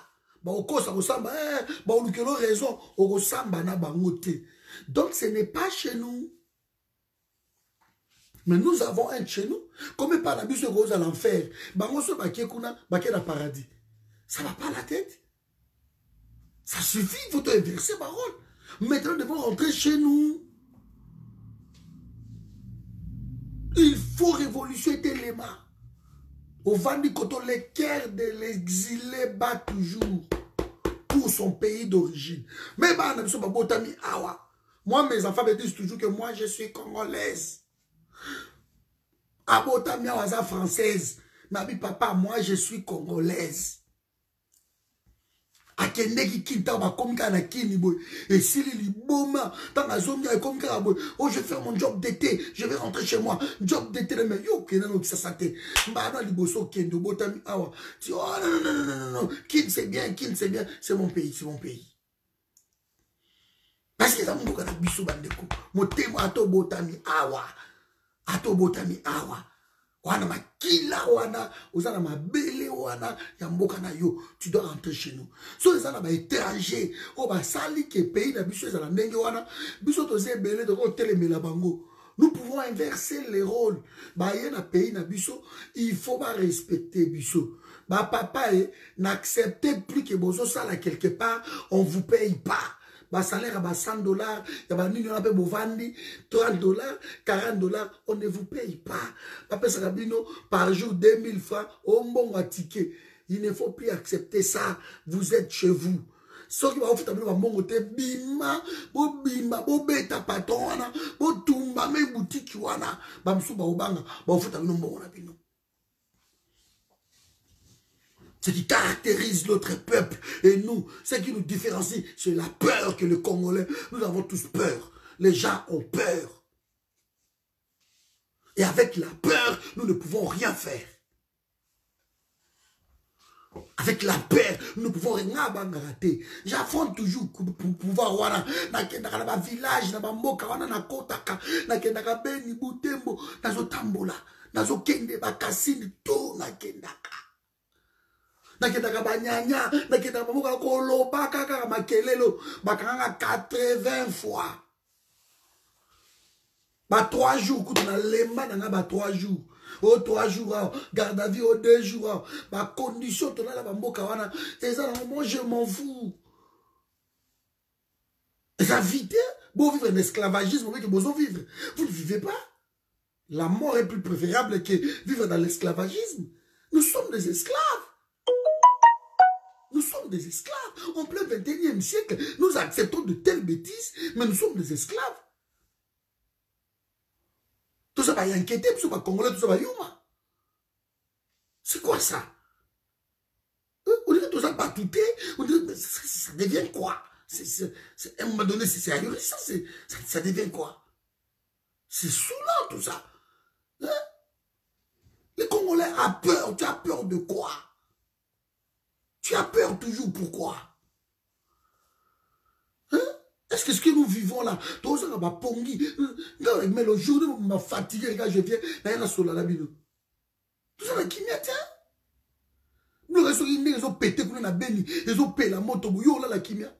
Donc, ce n'est pas chez nous. Mais nous avons un chez nous. Comme par la buse rose à l'enfer. Bango se baké kuna, baké la paradis. Ça va pas la tête. Ça suffit, il faut te inverser, parole. Maintenant, nous devons rentrer chez nous. Il faut révolutionner l'élément. Au Vandi Koto, le cœur de l'exilé bat toujours pour son pays d'origine. Mais bah, moi, mes enfants me disent toujours que moi, je suis congolaise. Abota miawaza française. Nabi papa, moi je suis congolaise. Akende ki kinta ba komika na kini boy. Et si li boma, tant la zone ya komika boy. Oh je vais faire mon job d'été, je vais rentrer chez moi. Job d'été le mais yo kena no kisasate. Mbana liboso kendo botami awa. Tu oh non non non non non non. Kin c'est bien, kin c'est bien, c'est mon pays, c'est mon pays. Parce que ça mon boka na biso bandeko. Mo témoin ato botami awa. Ato botami awa. Wana makila wana. Ozana mabele wana. Yamboka na yo. Tu dois rentrer chez nous. So ezana ba étranger. O ba sali ke pays na biso ezana ndenge wana. Biso toze belé de ko telemela bango. Nous pouvons inverser les rôles. Ba ye na pays na biso. Il faut ba respecter biso. Ba papa eh, n'acceptez plus que bozo sala quelque part. On vous paye pas. Ba salaire à cent dollars, il y a une on bovandi, trente dollars, quarante dollars, on ne vous paye pas. Papa Sarabino, par jour, deux mille francs, on bon à ticket. Il ne faut plus accepter ça. Vous êtes chez vous. Sauf que vous faites un bon côté, bima, bo bima, bo beta patona, bo tumba, mes boutiques, wana, bamsou, baobanga, vous faites un bon côté. Ce qui caractérise l'autre peuple et nous, ce qui nous différencie, c'est la peur que le Congolais, nous avons tous peur. Les gens ont peur. Et avec la peur, nous ne pouvons rien faire. Avec la paix, nous pouvons rien rater. J'affronte toujours pour pouvoir voir dans ma village, dans ma Mokawana, dans Kotaka, dans Béni, Boutembo, dans Tambola, dans Kende, Bakassine, tout dans Kendaka. Nakendaka banyanya, nakendaka bamuka koloba kaka makelelo, bakanga quatre-vingts fois. Ba trois jours kutu na lemba nanga ba trois jours. Au trois jours, garde à vie au deux jours, ma condition tonala ba mboka wana, et ça moi je m'en fous. Ça vite, bon vivre un esclavagisme mais que bon vivre. Vous ne vivez pas. La mort est plus préférable que vivre dans l'esclavagisme. Nous sommes des esclaves. Nous sommes des esclaves. En plein vingt et unième siècle, nous acceptons de telles bêtises, mais nous sommes des esclaves. Tout ça va y inquiéter, tout ça va congolais, tout ça va yuma. C'est quoi ça? On dirait que tout ça va tout on dirait que ça devient quoi? À un moment donné, c'est ahurissant, ça devient quoi? C'est saoulant tout ça. Hein? Les Congolais ont peur, tu as peur de quoi? Tu as peur toujours, pourquoi? Hein? Est-ce que ce que nous vivons là, tout ça va pongi. Mais le jour où m'a fatigué, quand je viens, il y a un sol à la bille. Tout ça va qui m'y attend. Nous restons innés, ils ont pété, ils ont béni, ils ont payé la moto, ils ont la kimia.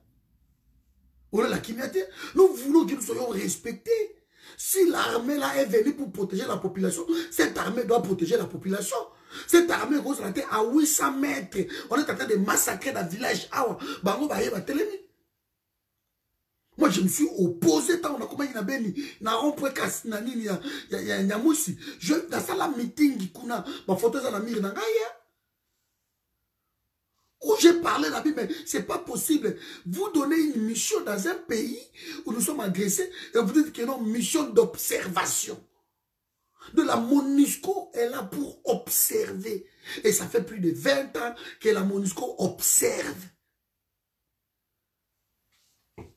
On a la kimia. Nous voulons que nous soyons respectés. Si l'armée là est venue pour protéger la population, cette armée doit protéger la population. Cette armée rose la terre à huit cents mètres. On est en train de massacrer dans le village. Moi, je me suis opposé tant on a comment il a béni. Na rompre kasinani ni ya ya ya musi. Je dans ça la meeting kuna ma photo ça la mire nanga ya. Où j'ai parlé la Bible, mais ce n'est pas possible. Vous donnez une mission dans un pays où nous sommes agressés et vous dites qu'il y a une mission d'observation. De la MONUSCO est là pour observer. Et ça fait plus de vingt ans que la MONUSCO observe.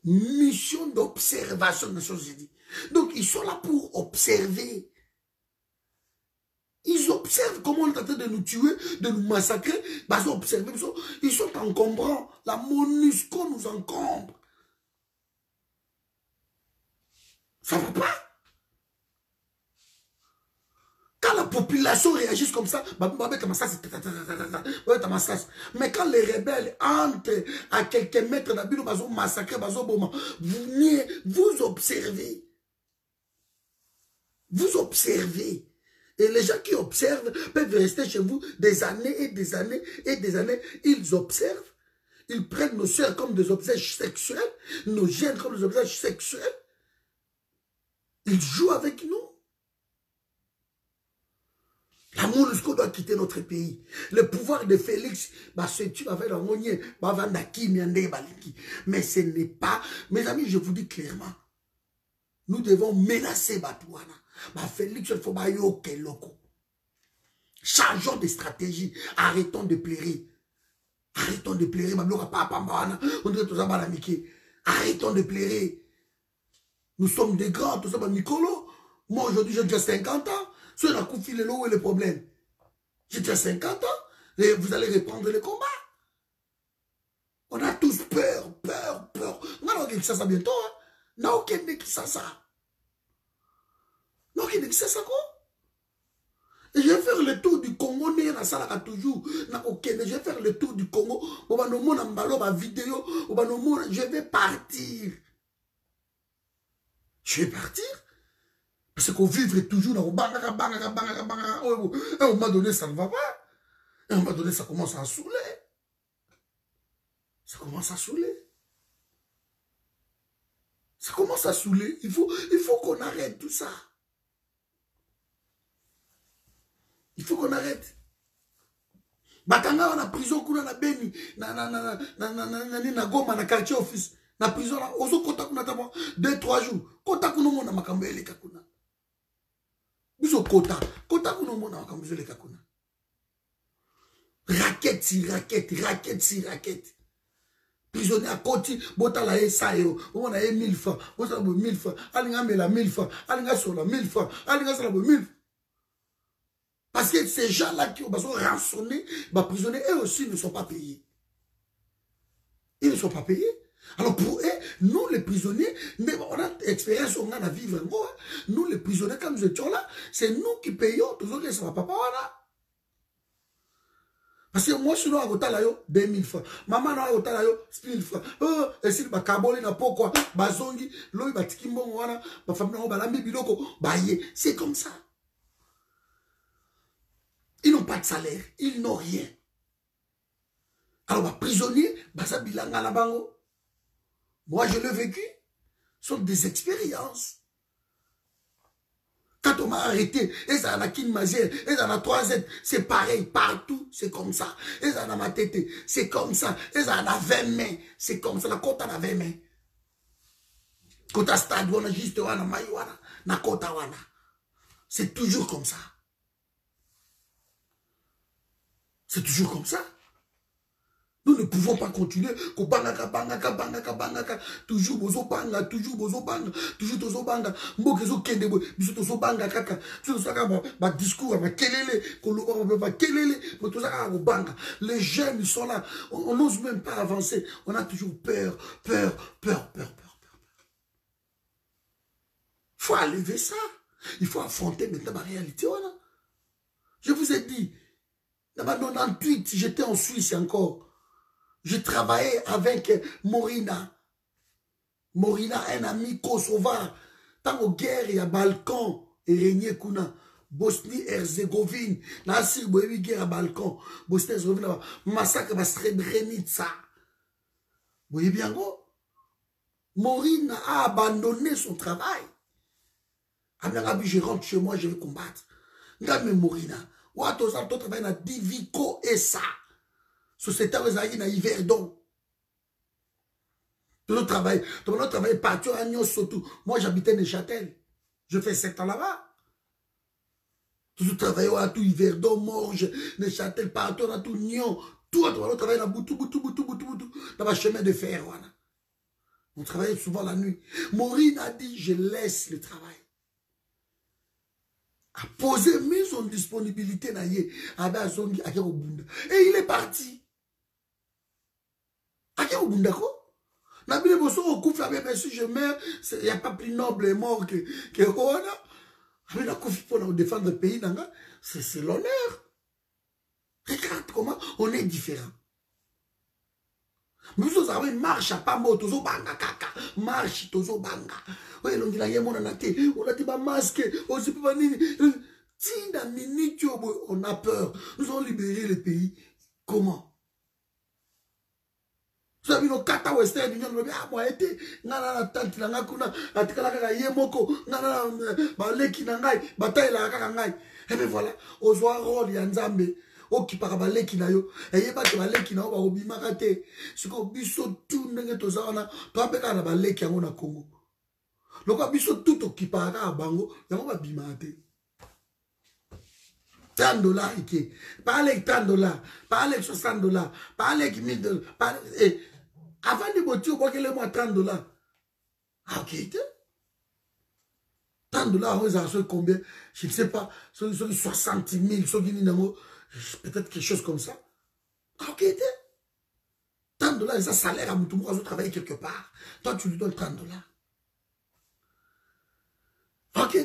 Mission d'observation, Nations Unies. Donc ils sont là pour observer. Ils observent comment on est en train de nous tuer, de nous massacrer. Bah, ils, observent, ils, sont, ils sont encombrants. La MONUSCO nous encombre. Ça ne va pas. Quand la population réagit comme ça, mais quand les rebelles entrent à quelques mètres d'abîme, ils sont massacrés. Vous niez, vous observez. Vous observez. Et les gens qui observent peuvent rester chez vous des années et des années et des années. Ils observent. Ils prennent nos soeurs comme des objets sexuels. Nos jeunes comme des objets sexuels. Ils jouent avec nous. La MONUSCO doit quitter notre pays. Le pouvoir de Félix, bah, c'est tu vas faire mais ce n'est pas... Mes amis, je vous dis clairement. Nous devons menacer Batouana. Bah, Félix, il faut bailler au Keloko. Changeons de stratégie. Arrêtons de pleurer. Arrêtons de pleurer. Arrêtons de pleurer. Nous sommes des grands. Tout ça, Nicolo. Moi, aujourd'hui, j'ai déjà cinquante ans. Ceux là qui filent l'eau, où est le problème? J'ai déjà cinquante ans. Et vous allez reprendre le combat. On a tous peur, peur, peur. On a aucun ça bientôt. On n'a aucun qui ça ça. Donc, il existe ça quoi? Et je vais faire le tour du Congo, je vais faire le tour du Congo, je vais partir. Je vais partir. Parce qu'on vivre toujours dans le à un moment donné, ça ne va pas. À un moment donné, ça commence à saouler. Ça commence à saouler. Ça commence à saouler. Il faut, il faut qu'on arrête tout ça. Il faut qu'on arrête. Batanga on a prison kuna na Béni, na na na na na na na Goma na quartier office, na prison là, oso kota kuna tabo deux trois jours, kota kuna mona makambele kakuna. Biso kota, kota kuna mona makambele kakuna. Raquette si raquette, raquette si raquette. Prisonnier à côté, bota la esayo, on a mille francs, bota bo mille francs, alinga mela mille francs, alinga sola mille francs, alinga sola bo mille francs. Parce que ces gens-là qui ont besoin rançonnés, bah, prisonniers, eux aussi ne sont pas payés. Ils ne sont pas payés. Alors pour eux, nous les prisonniers, mais on a expérience, on a à vivre. Nous les prisonniers, quand nous étions là, c'est nous qui payons, toujours que ça va papa, voilà. Parce que moi, je suis là, deux mille francs. Maman, là, mille francs. Euh, et si, bah, kabole, n'a pas quoi, bah, zongi, l'oï, bah, tikimbo, voilà, bah, famille, bah, la biloko, bah, yé. C'est comme ça. Ils n'ont pas de salaire, ils n'ont rien. Alors, bah, prisonniers, bah, ça, bilanga, la bango. Moi, je l'ai vécu. Ce sont des expériences. Quand on m'a arrêté, et ça la kinmazière, et ça la troisième, c'est pareil, partout, c'est comme ça. Et ça la matete, c'est comme ça. Et ça la vingt mains, c'est comme ça. La kota la vingt mains. Kota stade, on a juste, on a maïwana, na kota wana. C'est toujours comme ça. C'est toujours comme ça. Nous ne pouvons pas continuer. Bangaka, bangaka, bangaka, bangaka. Toujours bozo banga, toujours bozo banga, toujours tozo banga. Mbokezo kendebo, biso tozo banga kaka. Tout ça comme ma discours, ma kelele, koloba ma kelele, mais tout ça comme banga. Les jeunes ils sont là, on n'ose même pas avancer. On a toujours peur, peur, peur, peur, peur, peur. Faut enlever ça. Il faut affronter maintenant la réalité, voilà. Je vous ai dit, dans ma quatre-vingt-dix-huit, j'étais en Suisse encore. Je travaillais avec Morina. Morina, un ami kosovar. Tant aux guerres, il y a Balkan et régné Kuna. Bosnie-Herzégovine. Là, si vous avez guerre à Balkan, Bosnie-Herzégovine, massacre à Srebrenica. Vous voyez bien, gros? Morina a abandonné son travail. Amirabi, je rentre chez moi, je vais combattre. Regarde, Morina. Ou à tous, à tous, travaille à Diviko et ça. Société na Yverdon. Tout le travail, tout le travail partout à Nyon surtout. Moi j'habitais Neuchâtel. Je fais sept ans là-bas. Tout le travail à tout Yverdon, Morges, Neuchâtel, partout à tout Nyon. Tout le travail à boutou, boutou, boutou, boutou, boutou. Dans ma chemin de fer, voilà. On travaillait souvent la nuit. Maureen a dit, je laisse le travail. A posé mise en disponibilité naie. Et il est parti. Je meurs, il n'y a pas plus noble et mort que pour défendre le pays. C'est l'honneur. Regarde comment on est différent. Nous avons une marche à pas mot, tozo banga kaka, marche tozo banga. Oui, l'on dit la yémon anate, on a dit ma masque, on se peut pas nini. Tina minute, on a peur. Nous avons libéré le pays. Comment? Vous avez nos kata western, nous avons dit, ah, moi, été, nanana, tante, nanakuna, atikalaka, yémoko, nanana, baleki nangai, bataille la kakangai. Et bien voilà, on soit rôle, yanzambe. Qui par balai qui n'a yo, et pas que balai qui n'a pas oublié ma raté. Ce qu'on biso tout n'est pas ça, on a pas la balai qui a mon Congo. Donc, on biso tout qui par à Bango, et on va bimaté. tant dollars, qui parle tant dollars, parle soixante dollars, parle qui mille dollars, et avant de boutir, on le moi trente dollars. Ah, ok, trente dollars, on a combien? Je ne sais pas, ce sont soixante mille, ce qui n'est pas. Peut-être quelque chose comme ça. Ok, trente dollars, ça salaire à Moutoumou, à travailler quelque part. Toi, tu lui donnes trente dollars. Ok,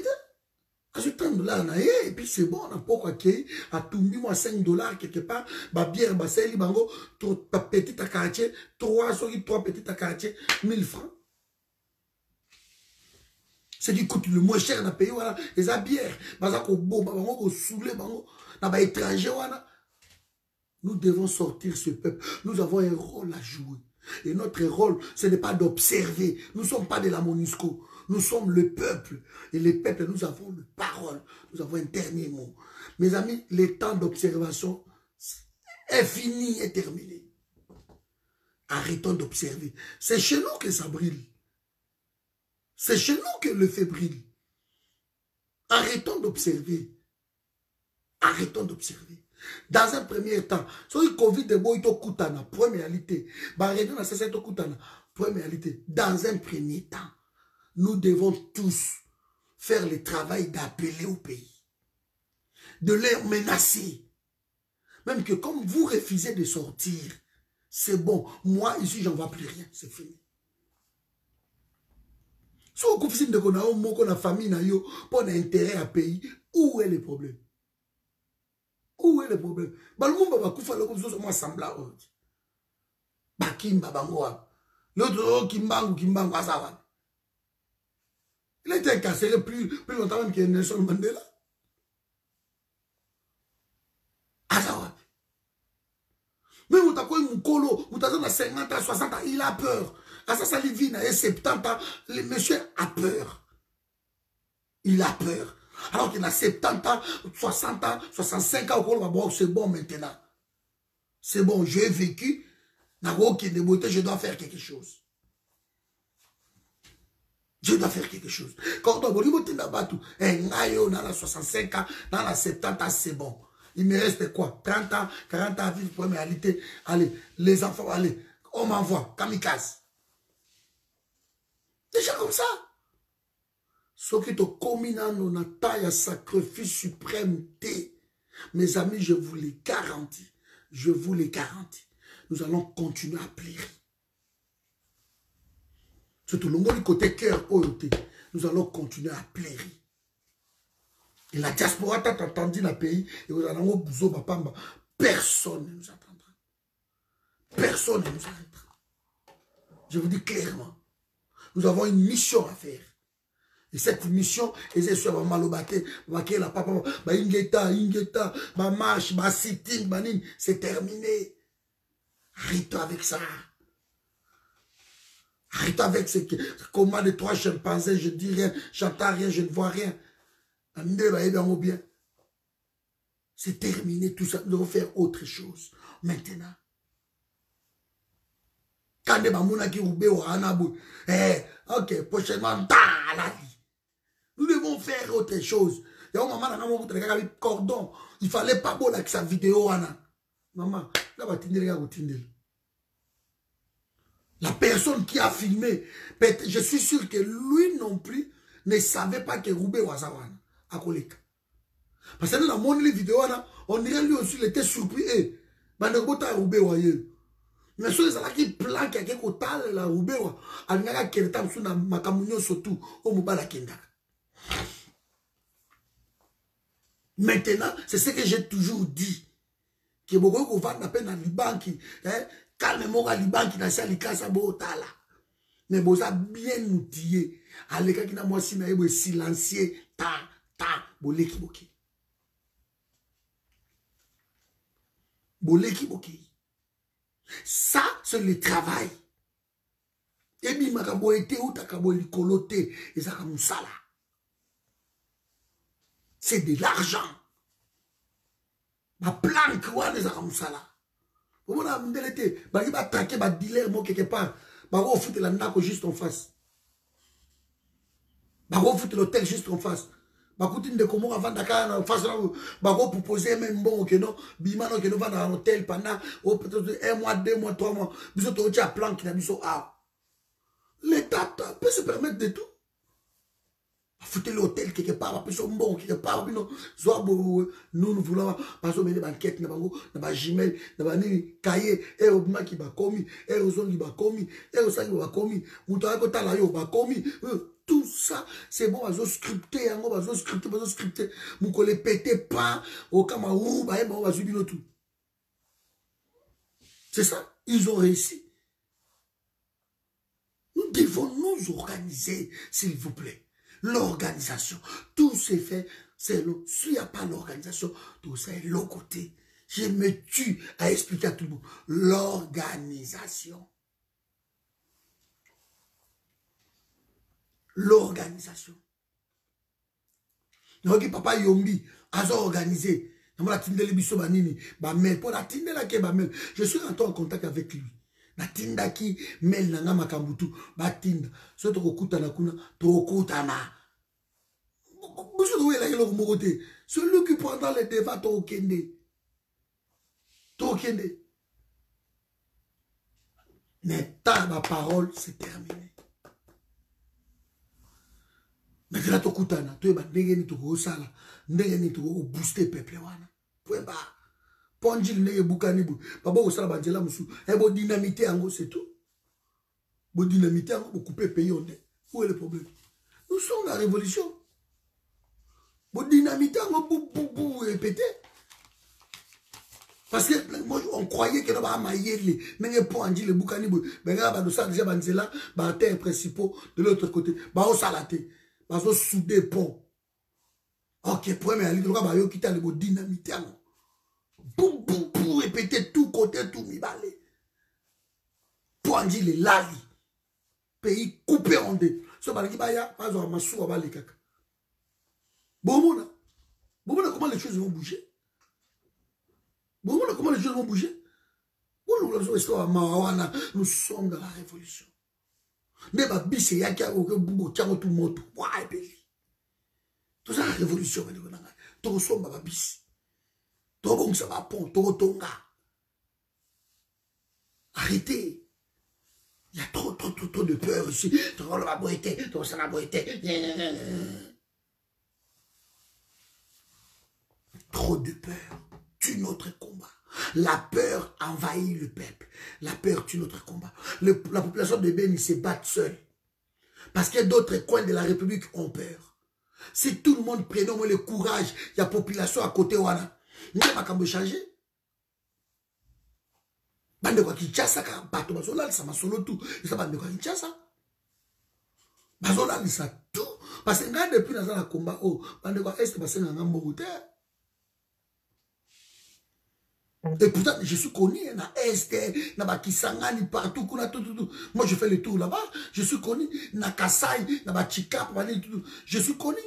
à trente dollars, et puis c'est bon, on n'a pas quoi qu'il a tout mis, moi, cinq dollars quelque part. Ma bière, ma selle, bango, petite à quartier, trois, trois petites à quartier, mille francs. C'est qui coûte le moins cher dans le pays, voilà. Les bières, basak au bon, bango, au soulé, bango. Nous devons sortir ce peuple. Nous avons un rôle à jouer. Et notre rôle, ce n'est pas d'observer. Nous ne sommes pas de la MONUSCO. Nous sommes le peuple. Et les peuples, nous avons une parole. Nous avons un dernier mot. Mes amis, le temps d'observation est fini, est terminé. Arrêtons d'observer. C'est chez nous que ça brille. C'est chez nous que le fait brille. Arrêtons d'observer. Arrêtons d'observer. Dans un premier temps, sur le Covid, il y a une première réalité. Dans un premier temps, nous devons tous faire le travail d'appeler au pays. de les menacer. Même que comme vous refusez de sortir, c'est bon, moi ici, j'en vois plus rien, c'est fini. Si vous avez de que la famille pour intérêt à pays, où est le problème? Où est le problème? Il a été incarcéré plus, plus longtemps même que Nelson Mandela. Mais vous avez un colo, vous avez cinquante ans, soixante ans, il a peur. Assassin Livina et soixante-dix ans, le monsieur a peur. Il a peur. Alors qu'il a soixante ans, soixante ans, soixante-cinq ans, c'est bon maintenant. C'est bon, j'ai vécu. Je dois faire quelque chose. Je dois faire quelque chose. Quand on a soixante-cinq ans, soixante-dix ans, c'est bon. Il me reste quoi? trente ans, quarante ans à vivre pour me réalité. Allez, les enfants, allez, on m'envoie, kamikaze. Déjà comme ça. Ce qui est au communal, on a taille à sacrifice suprême. Mes amis, je vous les garantis. Je vous les garantis. Nous allons continuer à plaire. Surtout le monde côté cœur, nous allons continuer à plaire. Et la diaspora t'a entendu dans le pays. Et vous allez au Bouzo Bapamba. Personne ne nous attendra. Personne ne nous arrêtera. Je vous dis clairement. Nous avons une mission à faire. Et cette mission, et c'est sur Malobaté, Makela, Papa, Ingeta, Ingeta, ma marche, ma sitting, ma ligne, c'est terminé. Arrête-toi avec ça. Arrête-toi avec ce combat de trois chimpanzés, je dis rien, j'entends rien, je ne vois rien. C'est terminé tout ça. Nous devons faire autre chose. Maintenant. Quand les mamounas qui roubent au Hanabou, eh, ok, prochainement, dans la vie. Nous devons faire autre chose. Il y a un moment, il y a un cordon. Il ne fallait pas bon avec sa vidéo. Maman, là, va tenir, regarde, tenir. La personne qui a filmé, je suis sûr que lui non plus ne savait pas que roubé au Hazawana. Parce que dans mon vidéo, on dirait lui aussi, il était surpris. Mais ceux qui planquent à quelque part, la roubée, il y a quelques temps, il y a ma communion surtout, au Moubala Kenda. Maintenant, c'est ce que j'ai toujours dit. Que beaucoup de gens ne peuvent pas aller à la banque, calmement à la banque, ils ne savent pas si ils sont là. Mais vous avez bien outillé. Allez, quand ils ont silencié, ta. Ta, boleki boki. Boleki boki. Ça, c'est le travail. Et bien, ma kaboete ou ta kaboli kolote, et ça comme ça là. C'est de l'argent. Ma planque ou des aramsala. Au moment où on a va traquer ma dealer moi quelque part. Ma va foutre la naco juste en face. Ma va foutre l'hôtel juste en face. Bakoutine de comment avant Dakar face là bako proposer même bon que non bimano que non va dans l'hôtel pendant au peut-être un mois deux mois trois mois biso to a plan qui n'a biso a l'état peut se permettre de tout foutre l'hôtel quelque part biso bon quelque part bino zo nous nous voulons parce que mener banquette na bango na ba Gmail na ba ni cahier et obima qui ba komi et ozongi ba komi et osangi ba komi muta ko tala yo ba komi. Tout ça, c'est bon, ils ont scripté, ils ont scripté, ils ont scripté. Vous ne les pétez pas au Cameroun, ils ont subi tout. C'est ça, ils ont réussi. Nous devons nous organiser, s'il vous plaît. L'organisation, tout s'est fait, c'est l'autre. S'il n'y a pas l'organisation, tout ça est l'autre côté. Je me tue à expliquer à tout le monde. L'organisation. L'organisation. Donc, papa Yombi, a organisé. Je suis rentré en contact avec lui. Celui qui prendra les débats, to kende. To kende. Mais ta ma parole, c'est terminé. nakela tokutana toyeba ndenge ni tokosala ndenge ni tokobooster peuple wana poeba ponjil ne bukani bu babo osala banjela musu ebo dynamite yango c'est tout bo dynamite yango bo couper pays onde. Où est le problème? Nous sommes la révolution bo dynamite yango bou bou bou répéter parce que moi on croyait que là mailler mais ponjil le bukani bu benga ba dosala déjà banjela ba terres principaux de l'autre côté ba osala té. Parce que soudé pont. Ok, premier à l'hydro, bah, yo, qui t'a le mot dynamité. Boum, boum, boum, répéter tout côté, tout mi balé. Pour en dire les lali. Pays coupé en deux. Ce balé qui va y a, pas de massou à balé caca. Bon, bon, bon, comment les choses vont bouger? Bon, bon, comment les choses vont bouger? Nous sommes dans la révolution. Mais ma bise, il y a qui a eu boubou, qui a eu tout le monde. Ouais, bébé. Tout ça, la révolution, mais non, non. Tout le monde, ma bise. Tout le monde, ça va pondre, tout le monde. Arrêtez. Il y a trop, trop, trop, trop de peur ici. Tout le monde va boiter, tout le monde va boiter. Trop de peur. Tue notre combat. La peur envahit le peuple. La peur tue notre combat. Le, la population de Béni se bat seule. Parce que d'autres coins de la République ont peur. Si tout le monde prenait le courage, il y a population à côté. Il n'y a pas qu'à me changer. Il n'y a pas qu'à Kinshasa. Il n'y a pas qu'à Kinshasa. Il n'y a pas qu'à tout. Parce que depuis le combat, il n'y a pas qu'à Kinshasa. Et pourtant, je suis connu, na Est, na Bakisangani, partout, kuna, tout, tout, tout. Moi, je fais le tour là-bas, je suis connu, na Kassai, na Bachika, tout, tout. Je suis connu.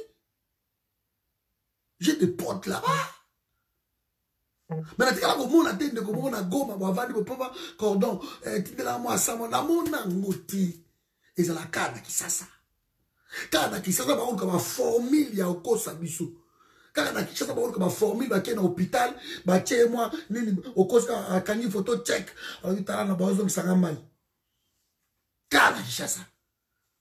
J'ai des portes là-bas. Mais na tika la gomo na tende gomo na goma, wavandi bopova cordon, tindela mo asamo na mo na ngoti. Eza la kana kisasa. Kana kisasa ba onka ba formule ya okosa biso. Quand on a quelque chose comme formule, on a un hôpital, on a une photo tchèque, on a une photo tchèque, on a une photo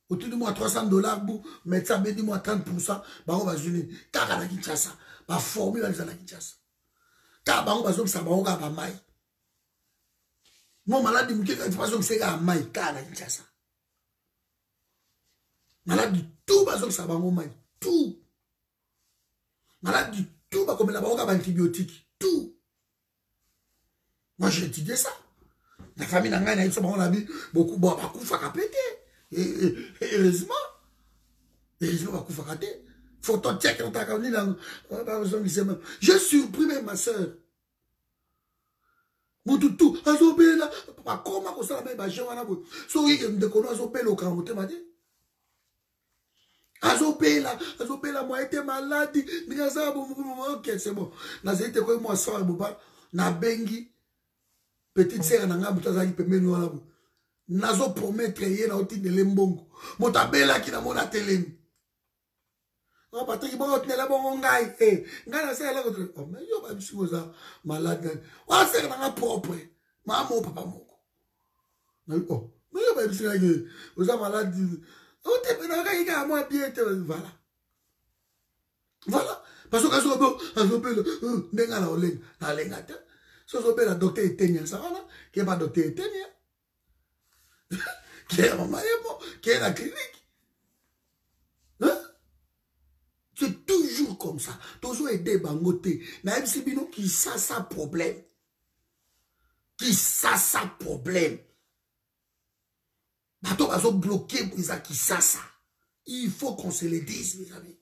autour de moi trois cents dollars, médecin, moi trente pour cent, on va unir. Car on a une chasse, ma formule, on a une chasse. Car on a une chasse, on a une chasse. Mon malade, il me dit, façon c'est un maille, car on a une chasse. Malade, tout, ça va en maille, tout. Malade du tout, comme la baroque antibiotique. Tout. Moi, j'ai étudié ça. La famille n'a rien à dire, on a vu beaucoup, bon, bah, coup, à péter. Et heureusement, heureusement, bah, coup, à péter. Faut t'en tirer quand t'as connu dans le. Je surprimais ma soeur. Mon toutou, à zobé là, papa, comment on s'en a mis, bah, j'ai un abo. Souris, il me déconne, à zobé le camp, tu m'as dit. Azopela, azopela, moi été malade, ok c'est bon. Nazarite quoi moi ça boba, na bengi, petite sœur nanga butaza qui permet nous là. Nazo promettre yé na oti de lembongo. Motabela qui na mona telemi. On partait qui bon tenir la bon ngai, eh, ngana sœur là contre. Oh mais yo ba bisuza malade. Wa sœur nanga propre. Maman papa moko. Na oh, mais yo ba bisuza que oza malade. Voilà. Voilà. Parce que quand le docteur est ça va. Qui est pas docteur est qui est qui est la clinique. Hein? C'est toujours comme ça. Toujours aider bangoté. Même si Bino qui ça ça problème. Qui ça ça problème. Il faut qu'on se le dise, mes amis.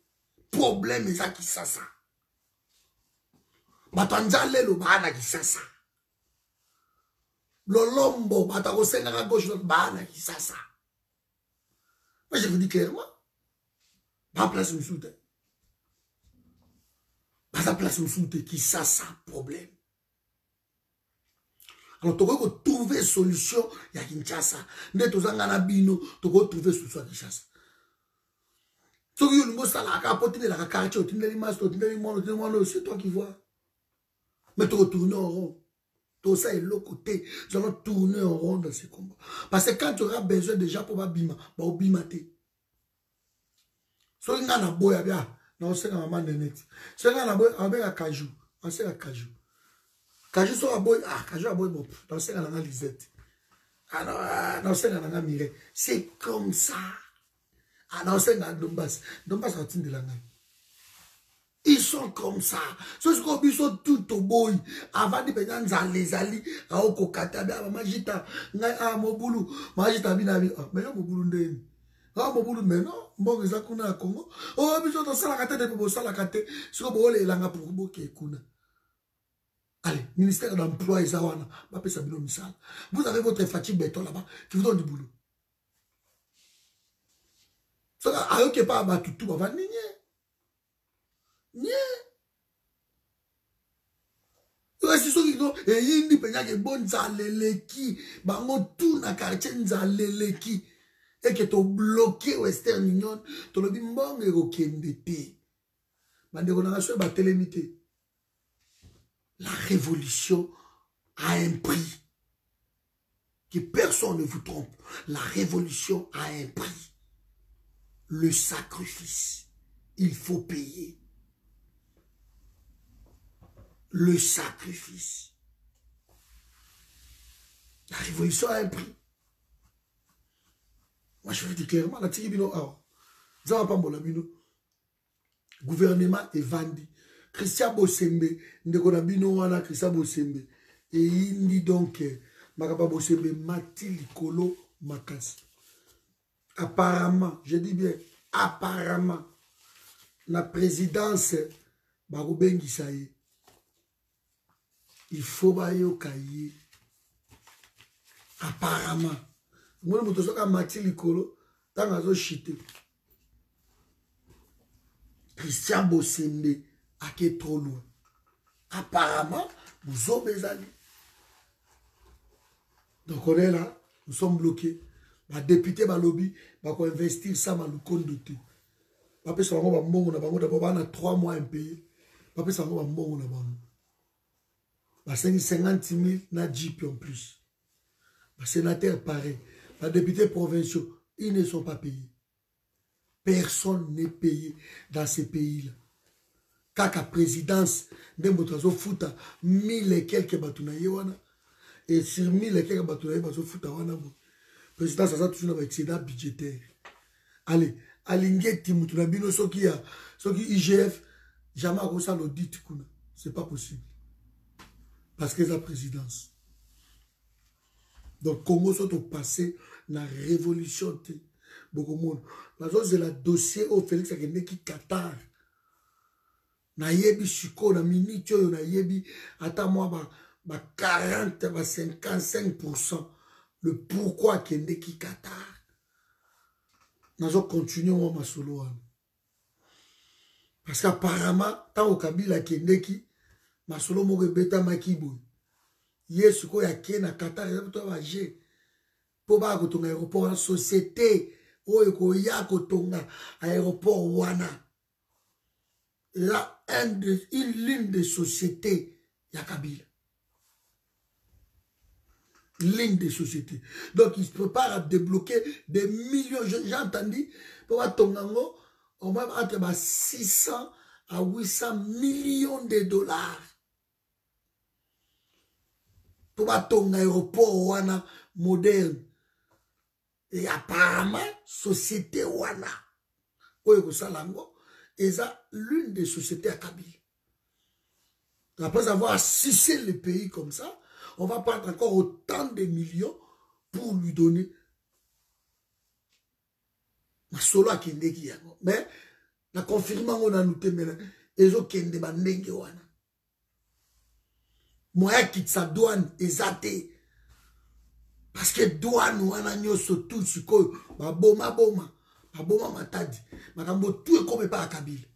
Problème, mes amis, ça ça. Batanjale le bahana qui ça ça. Lolombo, batagosé à gauche le bahana qui ça ça. Mais je vous dis clairement, pas place me soute. Pas place me soute qui ça ça problème. Alors, tu peux trouver solution à Kinshasa. Ne tu as pas bino, tu peux trouver solution à Kinshasa. Tu veux nous ça la capote de la carte, tu ne les masses, tu ne les montres, tu ne les c'est toi qui vois. Mais tu retournes en rond. Tout ça est l'autre côté. Nous allons tourner en rond dans ce combat. Parce que quand tu auras besoin de gens pour bima, bah bimater. So nga na boya bia na osenga mama neti. So nga na boya abeka kaju, osenga kaju. Kaju so aboy ah kaju aboy bon. Na osenga na Lisette. Ah na osenga na Mire. C'est comme ça. Ah na osenga na Dombas. Dombas a tindi langa. Ils sont comme ça. Ce sont comme ils sont tout au boy. Avant de venir dans les alliés, à Okokata, à Majita, à Mobulu, Majita, à Binabi. Mais non, Mobulu n'est pas. Mobulu, mais non. Bon, ils ont qu'on a Congo. Oh, ils ont dans la carte de Bobo, ça la carte. Ce que vous voulez, il en a pour vous qui est Kuna. Allez, ministère de l'Emploi, Isawana, Mapé Sabino Missal. Vous avez votre fatigue béton là-bas qui vous donne du boulot. Ça va, alors que pas à Batutu, on va nier. Nye. Reste ceux qui sont et ils n'y peuvent pas que bon zaleleki, bango tout na quartier zaleleki et que to bloqué Western Union, to le bimbo mais aucun dété. Bande relation ba télémité. La révolution a un prix que personne ne vous trompe. La révolution a un prix. Le sacrifice, il faut payer. Le sacrifice. La révolution a un prix. Moi, je vous dis clairement, la Tigibino, le gouvernement est vendu. Christian Bosembe, Ndekonabino, Christian Bosembe. Et il dit donc, Makaba Bosembe, Matil Kolo Makas. Apparemment, je dis bien, apparemment, la présidence, Baroubengi Saïe. Il faut bailler au cahier. Apparemment. Moi, je suis Mathieu Licolo, dans chité. Christian Bosembe, à qui est trop loin. Apparemment, vous avez des amis. Donc, on est là, nous sommes bloqués. Le député, le lobby, va investir ça dans le compte de tout. Après, ça va être bon, on a d'abord on a trois mois impayés. Après, ça va être bon, on a bon. C'est cinquante mille na Jeep en plus. Les sénateurs, pareil. Les députés provinciaux, ils ne sont pas payés. Personne n'est payé dans ces pays-là. Car la présidence, de Motrazo fout à mille et quelques batounaïs. Et sur mille et quelques batounaïs, ils fout à wana. La présidence, ça a toujours un excédent budgétaire. Allez, à l'ingéti, Moutounabino, ce qui est I G F, jamais ça l'audit. Ce n'est pas possible. Parce que c'est la présidence. Donc, Congo sont au passé la révolution. Beaucoup de monde. La chose, c'est le dossier au Félix qui Qatar. Na yebi chiko, na minute, na yebi, attends-moi, quarante à cinquante-cinq pour cent. Le pourquoi qui est qui Qatar. Na zo continue, moi, ma solo. Parce qu'apparemment, tant au Kabila qui est qui. Masolo mo rebeta makibu. Yesu ko ya kena Qatar ya to baje. Po ba ko tonga aéroport na société o ko ya ko tonga aéroport wana. La une ligne de société ya Kabila. Ligne de société. Donc il se prépare à débloquer des millions, j'ai entendu po ba tonga ngo au moins entre six cents à huit cents millions de dollars. Ton aéroport wana moderne et apparemment société wana oyo salango et ça l'une des sociétés à Kabila. Après avoir sucé le pays comme ça, on va prendre encore autant de millions pour lui donner. Mais la confirmation on a noté maintenant et zo kende bandenge wana. Moya qui sa douane exaté parce que douane ou ananyo surtout sur quoi ma boma boma ma boma matadi ma kambo tout est comme pas à Kabila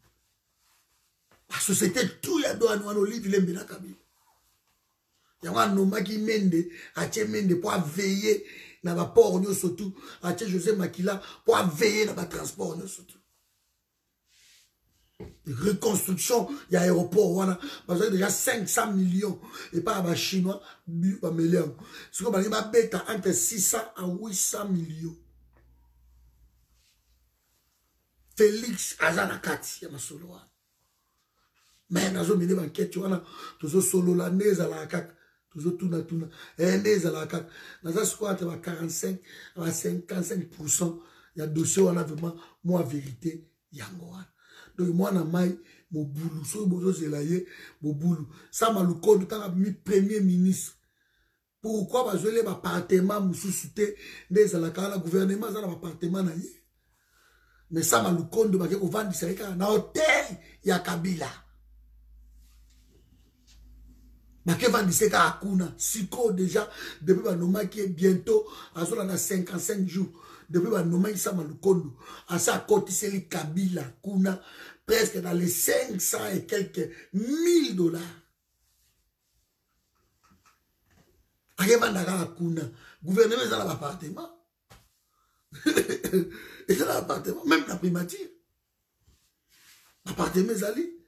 la société tout ya douane ou anolive lembe na Kabila yangwa noma ki mende atie mende pour veiller na ba port nyo surtout atie José Makila pour veiller na ba transport nyo surtout reconstruction, il y a aéroport wana parce que déjà cinq cents millions et pas à chinois bu ba million. Ce qu'on va dire ma bête entre six cents à huit cents millions. Félix Azanakati, Yamasoloa. Mais nous avons mis une enquête, tu vois, nous solo la nez à la cac, nous avons tout na tout na, nez à la cac. Nous avons quarante-cinq à cinquante-cinq pour cent, il y a dossier où on a vraiment, moi, vérité, Yangoan. Donc, moi, na maille, mon boulou, so, mon zélaye, mon boulou. Ça, ma louko, nous avons mis premier ministre. Pourquoi, parce que les appartements, nous sous-soutés, nez à la cac, le gouvernement, ça, l'appartement, na yé. Mais ça, ma louko, nous avons vendu, ça, na hôtel, il y a Kabila. Mais que vingt-sept à Akuna, Siko déjà, depuis ma noma qui est bientôt, à cela dans cinquante-cinq jours, depuis ma noma qui s'appelle le Kondo, à sa côté c'est le Kabila, Kuna, presque dans les cinq cents et quelques mille dollars. Arrivant dans Akuna, le gouvernement est dans l'appartement. Et dans l'appartement, même la primature. L'appartement est allé.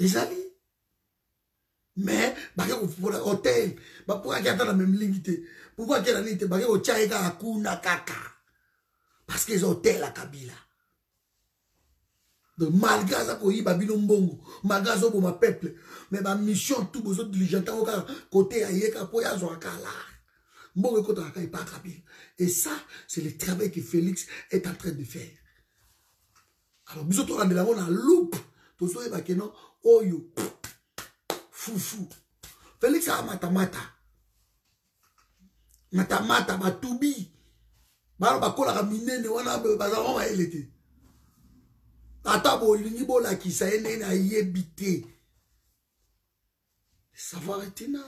Ils allaient. Mais, pour l'hôtel, pourquoi il y a la même ligne? Pourquoi il y a la ligne? Parce que les hôtels à Kabila. Donc, malgré ça, il y a des bongo, malgré ça, il y a peuple, mais ma mission, tout le monde diligent, côté à Yeka, pour y avoir un cas. Et ça, c'est le travail que Félix est en train de faire. Alors, nous sommes dans la loupe, tout ça, il y a des gens, oh, you. Foufou. Félix a matamata. Matamata, matoubi. Baro bako la ramine ne wana bazaron a elete. Atabo linibo la ki sa ene na yebite. Savoir était na.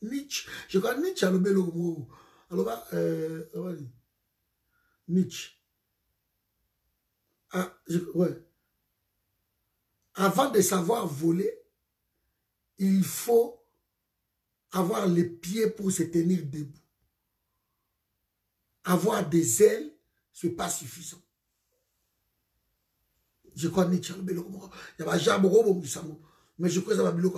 Nietzsche. Je crois Nietzsche a le bel homo. Alors, euh, vas-y. Nietzsche. Ah, je, ouais. Avant de savoir voler, il faut avoir les pieds pour se tenir debout. Avoir des ailes, ce n'est pas suffisant. Je crois que Nietzsche, il y a un jambon, mais je crois que ça va bien.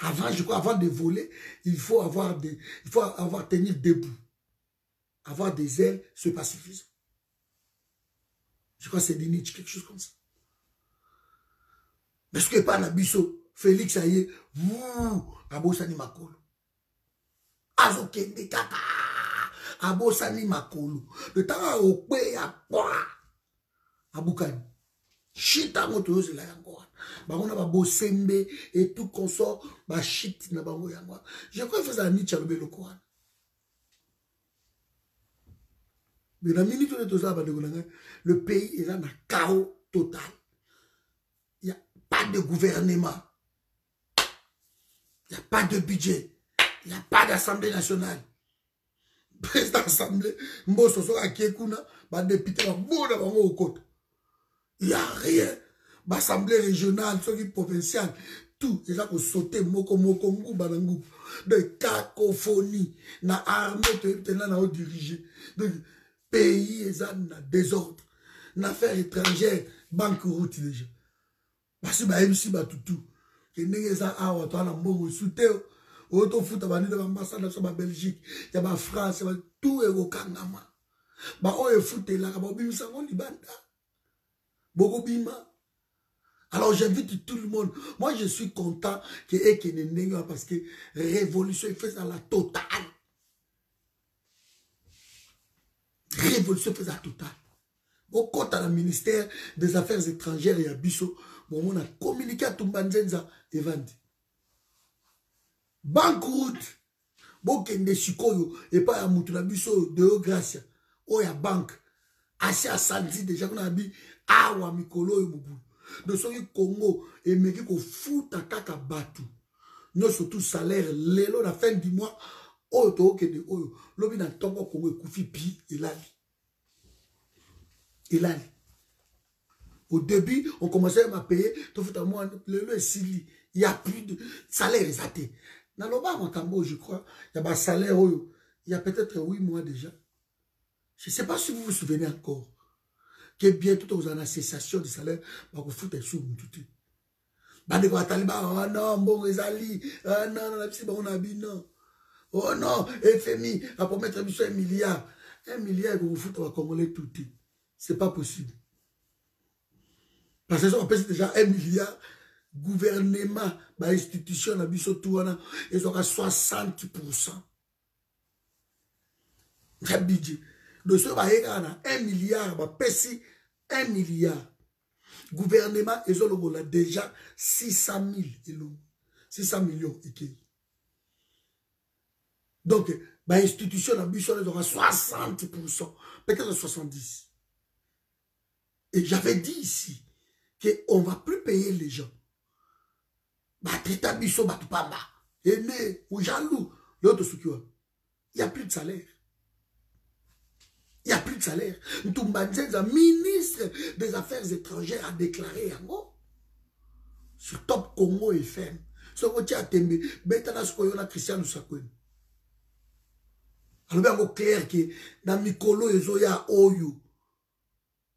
Avant, je crois, avant de voler, il faut avoir des, il faut avoir tenir debout. Avoir des ailes, ce n'est pas suffisant. Je crois que c'est de Nietzsche, quelque chose comme ça. Parce que par la biso, Félix a yé, wouh, abosani makolo. Azo kende kaka, abosani makolo. Le temps a opé ya poa. Aboukani. Chita moto yose la yangoa. Bango na ba Bosembe et tout consort, ba chit na bango yangoa. Je crois qu'il faisait un nid chalobé le koan. Mais la minute où on est tous là, le pays est là dans le chaos total. De gouvernement, il n'y a pas de budget, il n'y a pas d'assemblée nationale. Président d'assemblée, il n'y a rien. L'assemblée régionale, provinciale, tout, c'est ça qu'on saute, moko moko ngou banangou, de cacophonie, na armée, na dirigé, de pays, na désordre, n'affaires étrangères, banque route déjà. Parce que je suis tout tout. Il y a en Belgique, il y a France, il y a tout au Kangama. Alors j'invite tout le monde. Moi je suis content que Ekenenenga parce que révolution est faite à la totale. Révolution est faite à la totale. Au compte à la ministère des Affaires étrangères et à Bissot, on a communiqué à Tumbanzenza et Vandi. Banqueroute, Bokende Sikoyo, et pas à Moutulabiso de Haut-Gracia, ou à Banque, assez à Sanzi, déjà qu'on a dit, ah, ou à Mikolo et Moubou. De ce Congo, et Meki, qu'on fout à Kaka Batou. Nous, surtout, salaire, l'élo, la fin du mois, au Tokende Oyo, l'objet d'un Tongo Congo et Koufi Pi et la vie. Et là, au début, on commençait à payer, tout le monde, le Sili, il n'y a plus de salaire exaté. Dans le bas, je crois, il y a un salaire, il y a peut-être huit mois déjà. Je ne sais pas si vous vous souvenez encore, que bientôt, vous avez une cessation de salaire, vous foutez sous tout. Vous avez un taliban, oh non, bon, ils allient, oh non, on a dit, non, oh non, F M I, à promettre un milliard. un milliard pour vous foutre à Congolais tout petit. C'est pas possible. Parce qu'on pèse déjà un milliard, gouvernement, bah, institution, la bisotouana, ils auront soixante pour cent. Très budget. De ce baïe, un milliard, bah, pèse un milliard. Gouvernement, ils auront déjà six cent mille. six cents millions. Donc, l'institution, la mission, elle aura soixante pour cent, peut-être soixante-dix pour cent. Et j'avais dit ici qu'on ne va plus payer les gens. Il n'y a plus de salaire. Il n'y a plus de salaire. Le ministre des Affaires étrangères a déclaré en gros sur Top Congo F M. Ce que tu as aimé, maintenant, ce qu'on a Christian Bosembe. Alors, bien, clair que dans Mikolo et Zoya Oyu,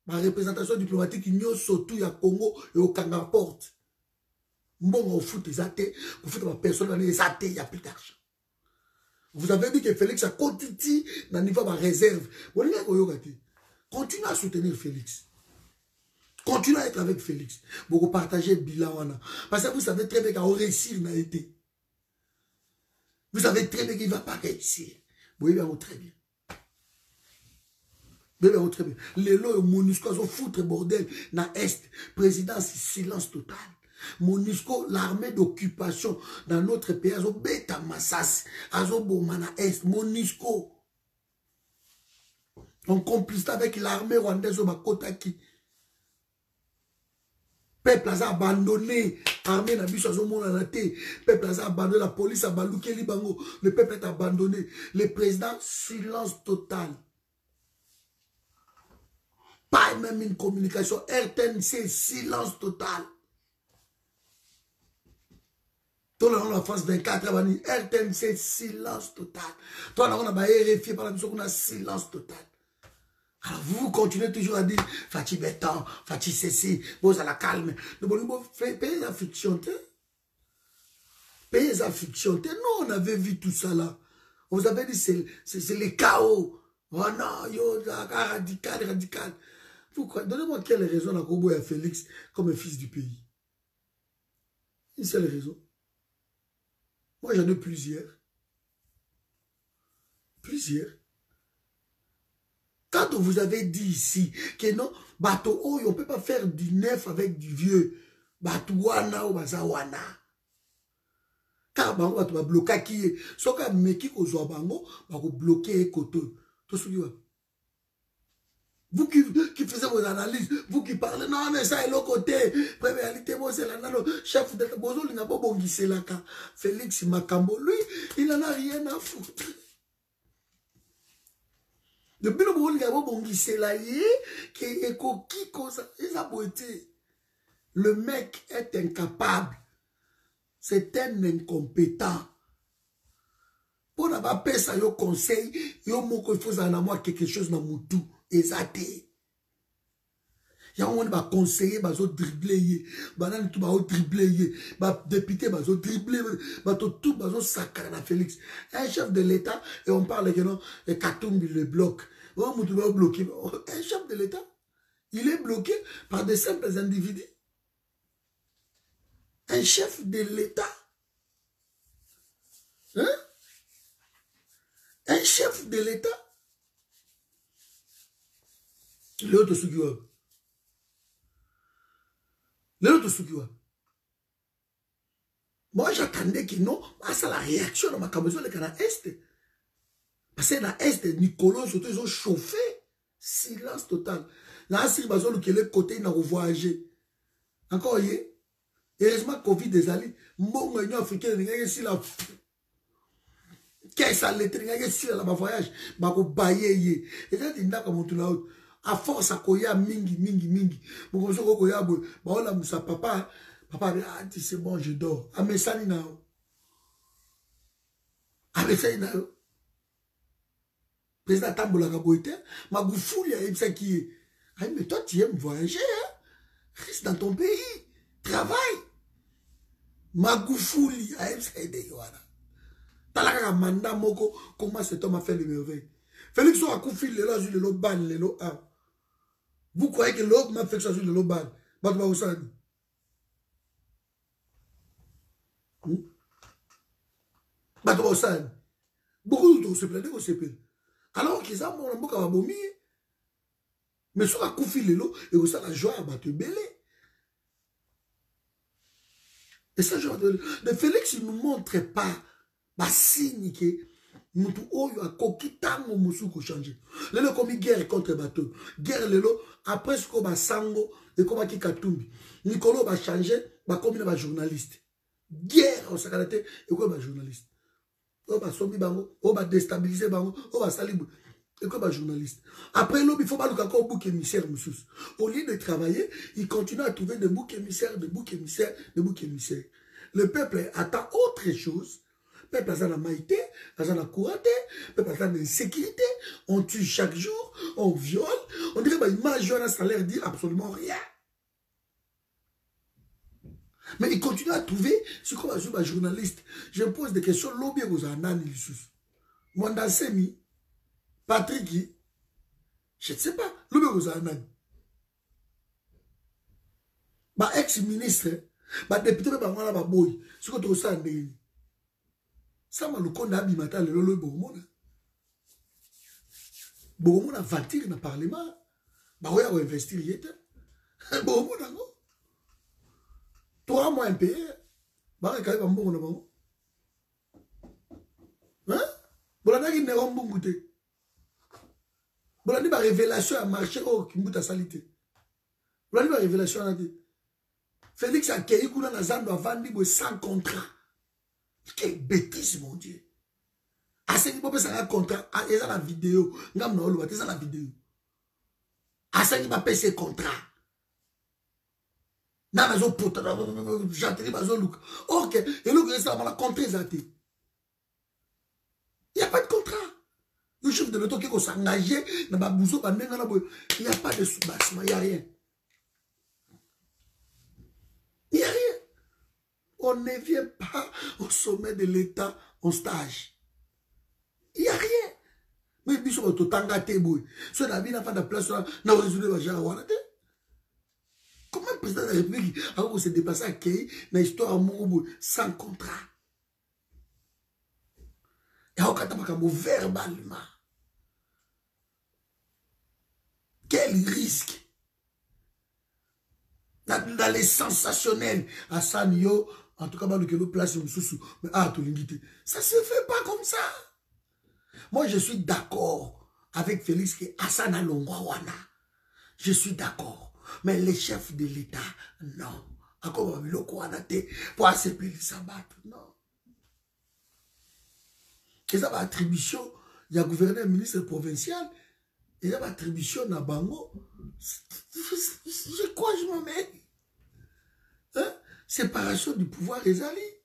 ma représentation diplomatique, il y a surtout au Congo et au Kangaporte. Bon, on fout des athées, on fout ma personne, les athées, il n'y a plus d'argent. Vous avez dit que Félix a continué dans le niveau de ma réserve. Continuez à soutenir Félix. Continuez à être avec Félix. Vous partagez Bilawana. Parce que vous savez très bien qu'on réussit, on a été. Vous savez très bien qu'il ne va pas réussir. Vous voyez bien, très bien. Vous voyez bien, très bien. Les lois MONUSCO, ils ont foutre bordel dans l'Est. Présidence, silence total. MONUSCO, l'armée d'occupation dans notre pays, ils ont bêta massas. Ils ont bombé dans l'Est. MONUSCO. On complice avec l'armée rwandaise au Bakotaki. Peuple a abandonné, armée n'a vu son monde en athée. Peuple a abandonné, la police a balouqué Libango. Le peuple est abandonné. Le président, silence total. Pas même une communication. R T N C, silence total. Tout le monde la France vingt-quatre, R T N C, silence total. Tout le monde a R F I par la mission qu'on a silence total. Alors vous continuez toujours à dire Fatih Bétan, Fatih Ceci, vous à la calme. Nous bon, payez la fiction. Payez la fiction. Nous, on avait vu tout ça là. On vous avait dit c'est le chaos. Oh non, yo, radical, radical. Pourquoi? Donnez-moi quelle raison à Kobo et à Félix comme fils du pays. Une seule raison. Moi j'en ai plusieurs. Plusieurs. Quand on vous avait dit ici que non, bateau, oh, on ne peut pas faire du neuf avec du vieux. Batouana ou bazawana. Car on va bloquer qui est. Si on a meki au Zouabango, on va bloquer les côtés. Tout ce qui va. Vous qui, qui faites vos analyses, vous qui parlez, non, mais ça est l'autre côté. Première réalité, c'est la nano. Chef de la Bozo, il n'a pas bon guissé là. Félix Makambo, lui, il n'en a rien à foutre. Depuis le moment où il y a un guissé là, le mec est incapable. C'est un incompétent. Pour avoir pensé à un conseil, il faut avoir quelque chose dans mon tout. Exacté. Il y a un monde qui va conseiller, va dribbler, va dribbler, va député, va dribbler, va tout, va sacrer à Félix. Un chef de l'État, et on parle que non, Katumbi le bloque. On va bloquer. Un chef de l'État, il est bloqué par des simples individus. Un chef de l'État. Hein? Un chef de l'État. L'autre Sugiwa. L'autre Sugiwa. Moi, j'attendais que non, ça la réaction dans ma camisole de Canada Est. Parce que dans l'Est, Nicolas, surtout, ils ont chauffé. Silence total. Là, si ils ont le côté, ils ont voyagé. Encore, vous voyez? Heureusement, Covid des alliés. Mon réunion africaine, il y a ici la. Qu'est-ce que l'été, il y a ici la voyage. Il y a un baillé. Et là, il y a un à force à koya mingi mingi mingi bon comme ça koya bon voilà musa papa papa ah c'est bon je dors à mesani nao à mesani nao président tambola kaboite Magoufouli a dit ça qui est ah mais toi tu aimes voyager hein? Reste dans ton pays travaille Magoufouli a dit ça et des voilà t'as la manda moko comment cet homme a fait le merveille Félix a confié les lois de l'Oban, les lois A. Vous croyez que l'autre m'a fait ça sur l'Oban? Batba Ousani. Batba Ousani. Beaucoup d'autres se plaignent au C P. Alors qu'ils ont mon amour à Bomi. Mais sur la confié les lois, et vous savez la joie à battre belé. Et ça, genre de, de Félix, il ne nous montre pas bah signe que nous avons changé. Nous avons commis guerre contre bateau. Guerre, après ce qu'on a sango et qu'on a kikatumbi. Nicolas va changer, va commis un journaliste. Guerre, on s'est arrêté et qu'on a journaliste. On va sommer, on va déstabiliser, on va salir. Et comme un journaliste. Après l'homme, il faut pas le bouc émissaire, monsieur. Au lieu de travailler, il continue à trouver des boucs émissaires, des boucs émissaires, des boucs émissaires. Le peuple attend autre chose. Le peuple a la maïté, a la couraté, le peuple a l'insécurité. On tue chaque jour, on viole. On dirait bah, une majorité, ça leur dit absolument rien. Mais il continue à trouver ce qu'on va jouer un journaliste. Je pose des questions, l'homme est aux analyses. Moi, dans ces mis. Patrick, je ne sais pas, le même bah ex-ministre, bah député, bah voilà, bah boy, ce que tu as dit, ça m'a le con d'abimata, le lolo, Boromona. Boromona va tirer dans le Parlement, bah ouais, on investir, il était. Boromona, non? Trois mois impayé, bah ouais, quand même, bon, on a hein? Bon, on a dit, on bon goûter. Vous avez une révélation à marcher au Kimbuta Salité. Vous avez une révélation à dire. Félix a créé un Zando à vendre sans contrat. Quelle bêtise, mon Dieu. À ce niveau, ça a un contrat. Ils ont la vidéo. Ils ont la vidéo. À ce niveau, ils ont un contrat. Ils ont un contrat. Ils ont un contrat. Ils ont un contrat. Il n'y a pas de contrat. Le chef de l'auto qui est engagé, il n'y a pas de soubassement, il n'y a rien. Il n'y a rien. On ne vient pas au sommet de l'État en stage. Il n'y a rien. Mais puis, on est tangaté, boy. Si on a bien fait de place, on a résolu le genre. Comment le président de la République a se déplacé à Kéi dans l'histoire sans contrat? Et on a verbalement. Quel risque! Dans les sensationnels, à Sanyo, en tout cas, dans le place, mais ah, tout l'ingité. Ça se fait pas comme ça. Moi, je suis d'accord avec Félix qui Asana Longwana. Je suis d'accord. Mais les chefs de l'État, non. Encore le Kouanate pour accepter le sabbat, non. Ils ont attribution, il y a gouverneur, ministre provincial, ils ont attribution à Bango. Je crois que je m'en mets. Hein? Séparation du pouvoir, les alliés.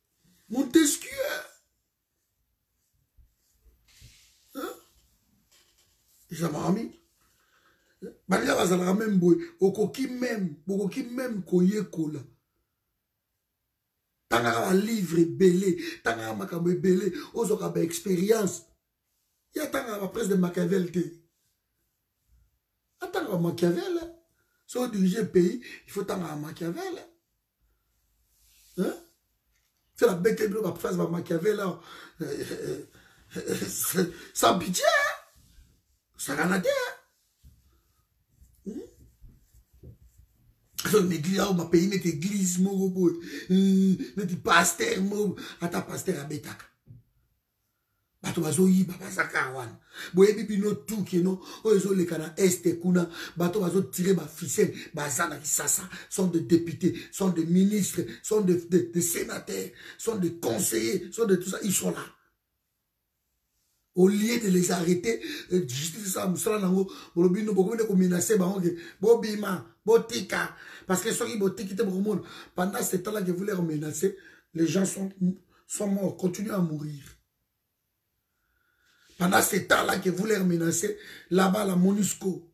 Montesquieu. Hein? Ils ont mis. Ils ont même boy. Okoki même, Okoki même, Koye Kola. T'as un livre belé, t'as un macabre belé, aux autres expérience. Il y a tant presse de Machiavel. Attends, Machiavel. Si on dirige le pays, il faut tant à Machiavel. Hein? C'est la bête de la phrase de Machiavel. Sans pitié. Ça canadien. L'église, on m'a payé notre église, mon robot, notre pasteur, mon attends, pasteur à Bétac. Batoazo y, Baba Zakawan. Boye bibi no tout qui non, ozo le kana est kuna, batoazo tiré ma ficelle, bazana qui sasa, sont de députés, sont de ministres, sont de, de, de sénateurs, sont de conseillers, sont de tout ça, ils sont là. Au lieu de les arrêter, justice à Moussalango, Bolobino, beaucoup de menacer, Bahongue, Bobima, Botika, parce que ceux qui botiquent étaient pour monde. Pendant ce temps-là que vous les menacer, les gens sont, sont morts, continuent à mourir. Pendant ce temps-là que vous les menacer, là-bas, la MONUSCO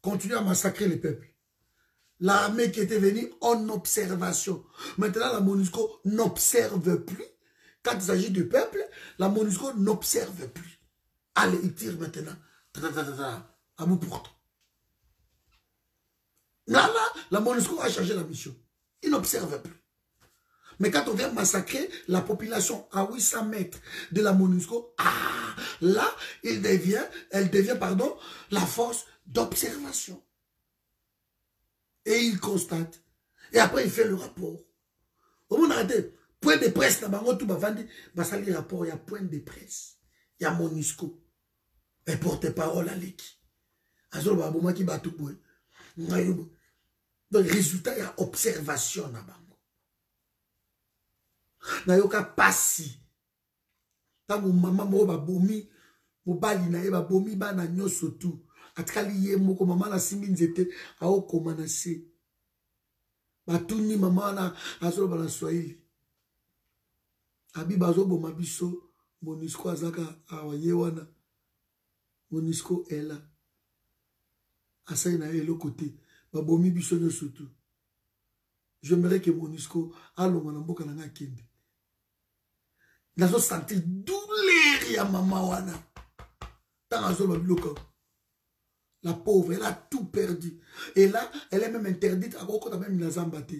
continue à massacrer les peuples. L'armée qui était venue en observation. Maintenant, la MONUSCO n'observe plus. Quand il s'agit du peuple, la MONUSCO n'observe plus. allez, il tire maintenant. À bout portant. Là, là, la MONUSCO a changé la mission. Il n'observe plus. Mais quand on vient massacrer la population à huit cents mètres de la MONUSCO, ah, là, il devient, elle devient, pardon, la force d'observation. Et il constate. Et après, il fait le rapport. Au moment arrêté, point de presse, tout va vendre, va salir rapport, il y a point de presse. Il y a MONUSCO. Et porte-parole à l'équipe. Donc, résultat, il y a observation là-bas. Nayoka passi. Tango maman mo ba bomi, mo bali na e ba bomi ba na nyoso tout. Atkali ye moko maman na simi nzete ao komanase. Batuni maman na azo ba na Swahili. Abi bazo bo mabiso MONUSCO azaka awaye wana. MONUSCO ela. Asai na elo côté ba bomi biso nyoso tout. J'aimerais que MONUSCO allo manamboka na kende. Nazo sentir douleur ya mama wana. Tangazo babiloko. La pauvre, elle a tout perdu. Et là, elle est même interdite à côté même la zambate.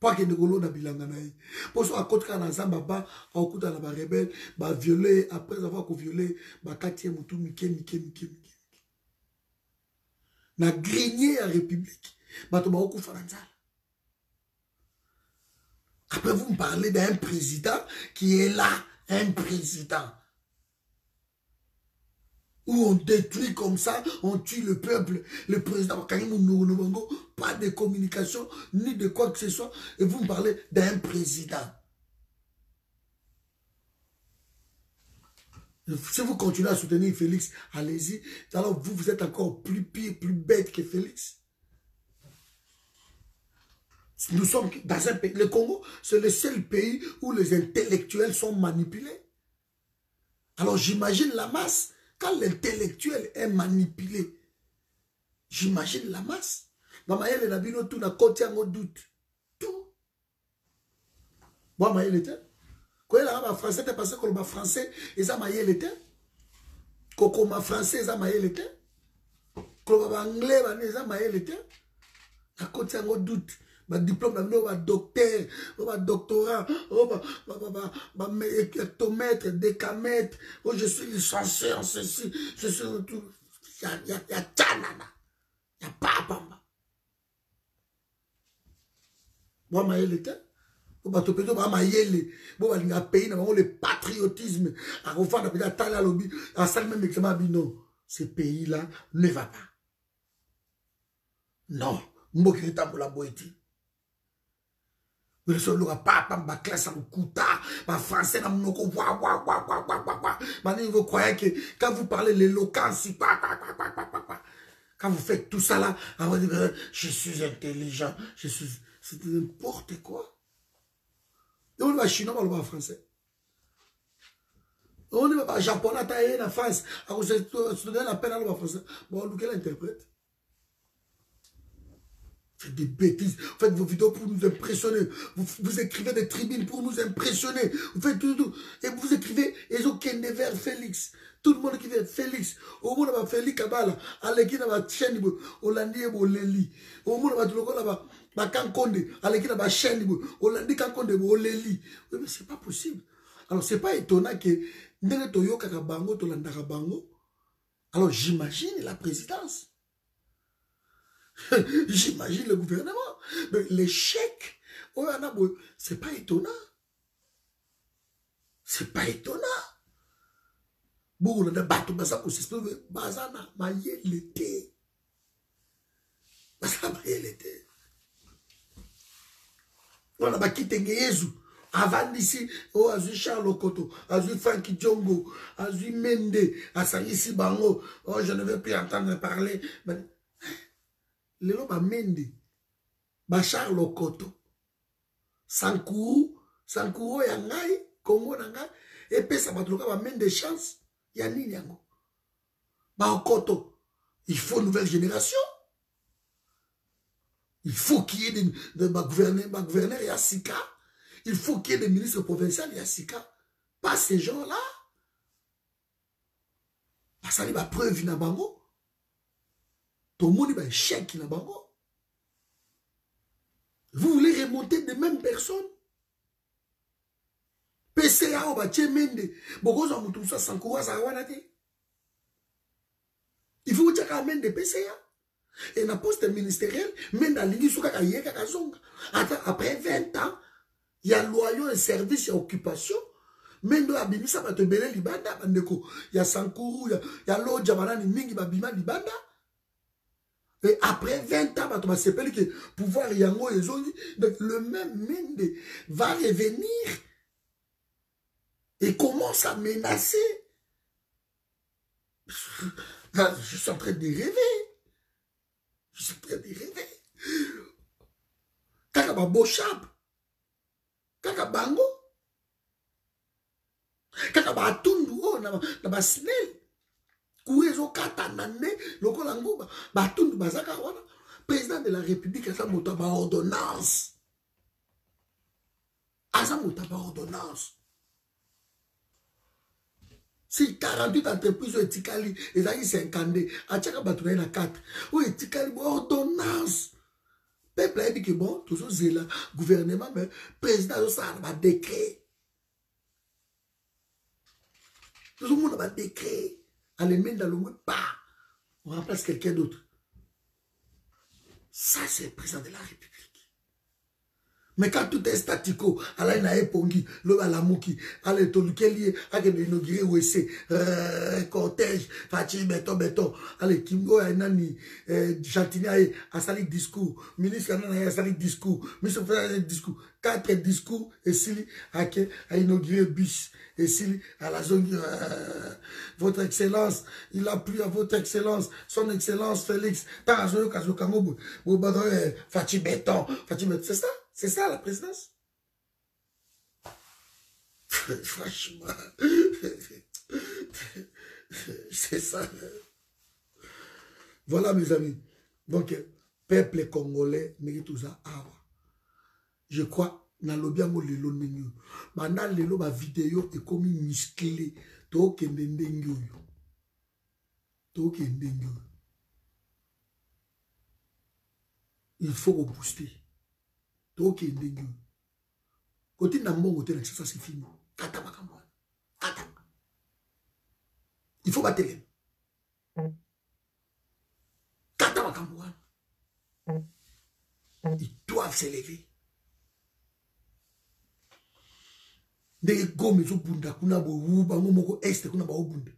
Pas que ngolo na bilanga nae. Pour ça à côté na zamba ba, à côté na ba rebelle, ba violer après avoir violé, ba katie mutu mike mike mike mike. Na grigné à République, ba to ba oku faranzala. Après, vous me parlez d'un président qui est là, un président. Où on détruit comme ça, on tue le peuple. Le président, pas de communication, ni de quoi que ce soit. Et vous me parlez d'un président. Si vous continuez à soutenir Félix, allez-y. Alors vous, vous êtes encore plus pire, plus bête que Félix. Nous sommes dans un pays, le Congo, c'est le seul pays où les intellectuels sont manipulés. Alors j'imagine la masse, quand l'intellectuel est manipulé, j'imagine la masse. Dans ma yelle, Nabino, tout n'a qu'au tiens au doute. Tout. Moi, ma yelle était. Quand il a un français, t'es passé qu'on m'a français, et ça ma yelle était. Quand on m'a français, et ça ma yelle était. Quand on m'a anglais, et ça ma yelle était. N'a qu'au tiens au doute. Ma diplôme, on va docteur, on va doctorat, on va hectomètre, décamètre, je suis licencié en ceci, je suis tout. Il y a tchanana, il y a papamba. Moi, ma yel était. On va te péter, on va yel. On va aller pays, on le patriotisme. À refaire, on va aller à l'objet, à ça même examen, non. Ce pays-là ne va pas. Non, on va quitter pour la boîte. Mais le papa, ma classe, ma kouta, ma français, ma mnoko, wa, wa, wa, wa, wa, wa, wa. Maintenant, vous croyez que quand vous parlez l'éloquence, quand vous faites tout ça là, avant de dire, je suis intelligent, je suis. C'est n'importe quoi. Et on va chinois, on va français. On va japonais, on va France. Alors, on donne la peine à l'homme français. Bon, on va l'interprète. Faites des bêtises, vous faites vos vidéos pour nous impressionner, vous, vous écrivez des tribunes pour nous impressionner, vous faites tout, tout, et vous écrivez, et vous avez vers Félix, tout le monde qui vient, Félix, au monde va Félix Kabala, à l'équipe va chaîne, au lundi et au leli, au monde va tout le monde va Kankonde, à l'équipe va chaîne, au lundi Kankonde, au leli. Oui, mais c'est pas possible. Alors, c'est pas étonnant que Nene Toyo Kakabango, Tolanda Kabango, alors j'imagine la présidence. J'imagine le gouvernement. Mais l'échec, c'est pas étonnant. C'est pas étonnant. Bon, on a battu Baza pour s'exprimer. Baza n'a maillé l'été. Baza n'a maillé l'été. On a quitté Guézou. Avant d'ici, on a vu Charles Okoto, on a vu Franky Djongo, on a vu Mende, on a vu Sibango. Oh, je ne veux plus entendre parler. Mais... Les gens qui Mende, Bachar Lokoto, Sankourou, Sankourou, Yangai, Congo, Nangai, et puis ça va trouver des chances, Yanni, Yango. Baokoto, il faut une nouvelle génération. Il faut qu'il y ait des de, gouverneurs, gouverneurs, Yassika. Il faut qu'il y ait des ministres provinciaux, Yassika. Pas ces gens-là. Pas basali ba preuve na bango, tomoni ba échec na bango. Vous voulez remonter des mêmes personnes? P C A ba tie Mende, boko za mutu sa sankowa za wana te. Il faut dire qu'à Mende P C A et na poste ministériel, Mende alingi souka ka yeka ka zonga. Après vingt ans, il y a loyaux et services et occupation. Mendo abimisa ba tebele libanda bandeko ya sankuru ya ya loja banani mingi babima libanda et après vingt ans ba to ba sepeli que pouvoir yango ezongi. Donc le même Mende va revenir et commence à menacer. Je suis en train de rêver. Je suis en train de rêver. Kaka ba bochab. Kaka bango. Kaka ba tundu o na na ba snel. Kuezo kata nane lokola nguba ba tundu bazaka wana président de la République asa mota ba ordonnance. Asa mota ba ordonnance. Si quarante-huit entreprises etikali ezali cinquante achaka batuna na quatre o etikali ba ordonnance. Peuple a dit que bon toujours zela gouvernement mais président ça ba décret. Tout le monde va décret. Allez, main dans le monde, bah, on remplace quelqu'un d'autre. Ça, c'est le président de la République. Mais quand tout est statico, allez, na epongi, le balamouki, allez, tout le kellier, allez, inaugurer O E C, cortège, Fatih, béton, béton, allez, Kimgo, Nani, Chantinia, Asali, discours, ministre, Asali, discours, ministre, discours, quatre discours, et Sili, a inauguré bis. Et si à la zone, euh, votre excellence, il a plu à votre excellence, son excellence Félix, Fatih Béton, Fatih Béton, c'est ça, c'est ça la présidence. Franchement, c'est ça. Voilà mes amis, donc peuple congolais mérite tout ça. Je crois. Na lobiamo lelo menu. Bana lelo ba vidéo et komi musclé. To kende ndengo yo. To kende ndengo. Il faut rebooster. To kende ndengo. Côté na mongo te na ça c'est fini. Kata makamwa. Kata. Il faut battre. Kata makamwa. Ils doivent s'élever. Des gommes au bunda, kuna bo uba, moko est, kuna ba obunda.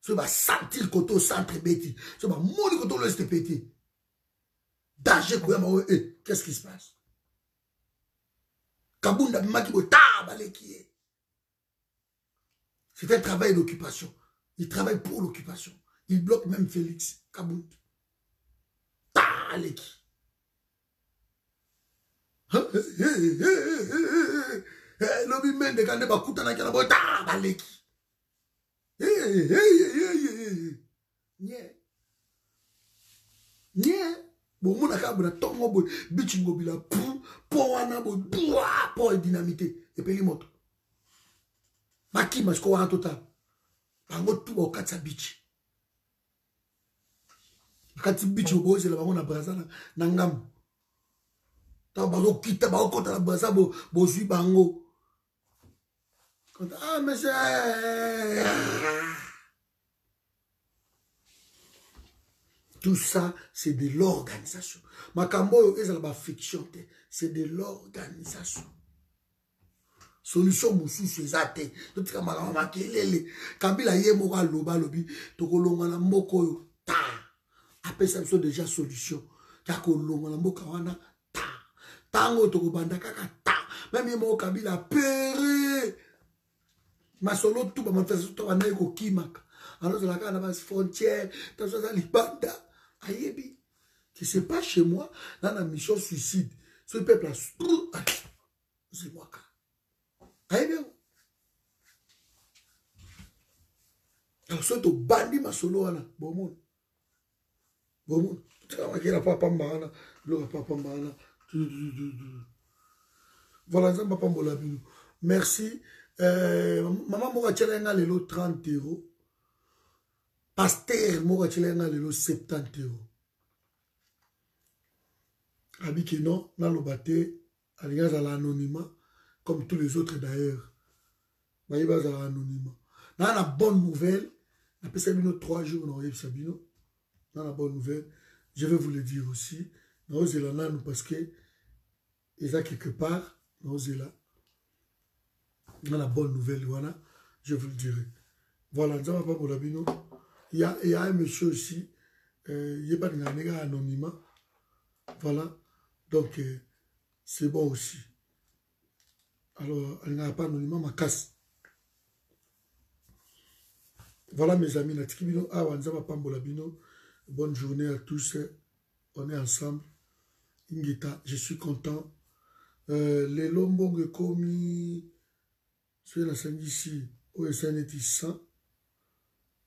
Ce va sentir koto centre béti. Ce va mourir koto l'est pété. Danger kouyama oe. Qu'est-ce qui se passe? Kabunda bimaki bo tabale kiye. C'est un travail d'occupation. Il travaille pour l'occupation. Il bloque même Félix Kabunda. Tabale ki. L'homme mène de Kandé Bakouta n'a qu'à la boîte à Balek. Eh, eh, eh, eh, eh. Nye. Bon, mon acabou, la tombe, bon, bitchingo, bila, pou, pou, anabo, boua, pou, dynamité. Et puis, il monte. Maki, ma scoa, en total. Bango, tout, au katsa, bitch. Katsi, bitch, au bois, c'est la bango, na brasa, nangam. T'as bango, kita, bango, kota, la brasa, bo, bo, zui, bango. Ah, monsieur! Tout ça, c'est de l'organisation. Makambo, c'est la fiction. C'est de l'organisation. Solution, Moussou, c'est ça. Tout ce que je Kabila, il y a un loba lobi. Tout le monde a un après ça, c'est déjà solution. Tout le monde a un ta. Tango, tout le monde ta. Même il y Kabila, péré. Ma solo tout ba manifestation to bana ko kimaka alors la kana bas frontière dans ça libanda ayebi que c'est pas chez moi dans la mission suicide ce peuple a c'est moi ayebi alors ce to bandi ma solo là bon monde bon monde ça qui la papa mbana le papa mbana voilà ça papa mbola bino merci. Euh, maman Moura Tchelena, les trente euros. pasteur moko chilenga lelo soixante-dix euros. Abike non, na lobaté, alliance à l'anonymat, comme tous les autres d'ailleurs. Voyez pas à l'anonymat. Dans la bonne nouvelle, après Sabino trois jours, on arrive Sabino. Dans la bonne nouvelle, je vais vous le dire aussi. Nous sommes là parce que il y a quelque part, nous sommes là. Dans la bonne nouvelle, voilà, je vous le dirai. Voilà, nous avons pas pour l'abino. Il y a, il y a un monsieur aussi, euh, il n'y a pas de gars anonymat. Voilà, donc euh, c'est bon aussi. Alors, elle n'a pas anonymat ma casse. Voilà mes amis, Natikibino, Awanzama Pambolabino, bonne journée à tous, on est ensemble. Ingita, je suis content. Euh, les lombongues commis, c'est la scène ici, O S N est cent,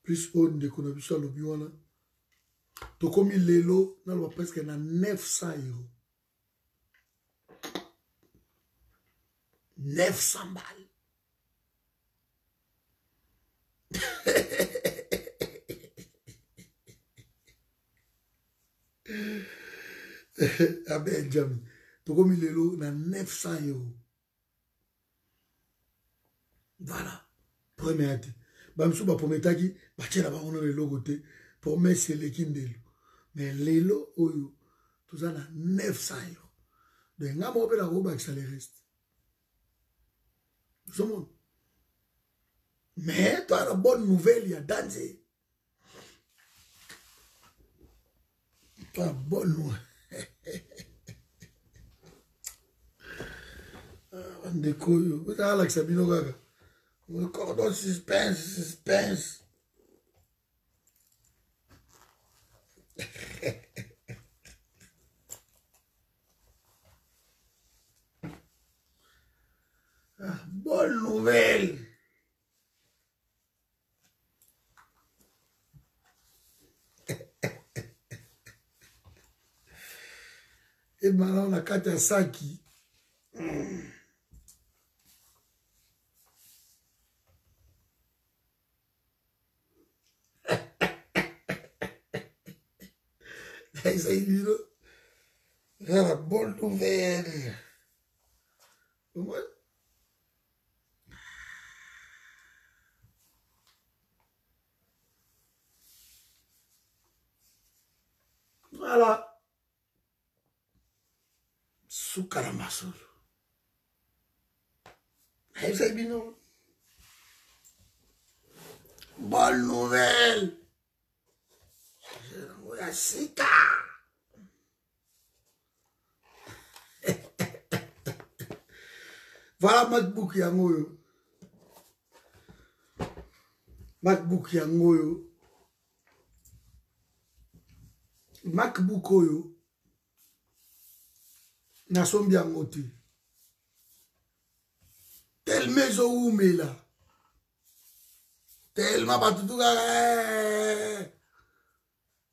plus on de Konabus à l'Obiwana. Tu as commis les lots, on a presque neuf cents euros. neuf cents balles. Ah ben, Jami, tu as commis les lots, on a neuf cents euros. Voilà. Première idée. Bah, monsieur, bah, premier tagi, bah, tiens, là-bas, on a les lots côté. Pour moi, c'est les Kindelo. Mais les lots, tout ça, a neuf cents euros. Donc, on a un peu de ça les reste. Tout le monde. Mais, tu as la bonne nouvelle, il y a danger. Tu as la bonne nouvelle. On découvre. Vous avez l'accès à Binogaga. Le cordon suspense, suspense. Ah, bonne nouvelle. Et maintenant on a quatre à cinq qui. La bonne nouvelle. Comment? Voilà. Soukaramassou. C'est bien. Bonne nouvelle. Je vais à Sika. Voilà MacBook Yangoyo. MacBook Yangoyo. MacBook Oyo. Nasom Biangoti. Tel maison où mais là. Tellement pas tout.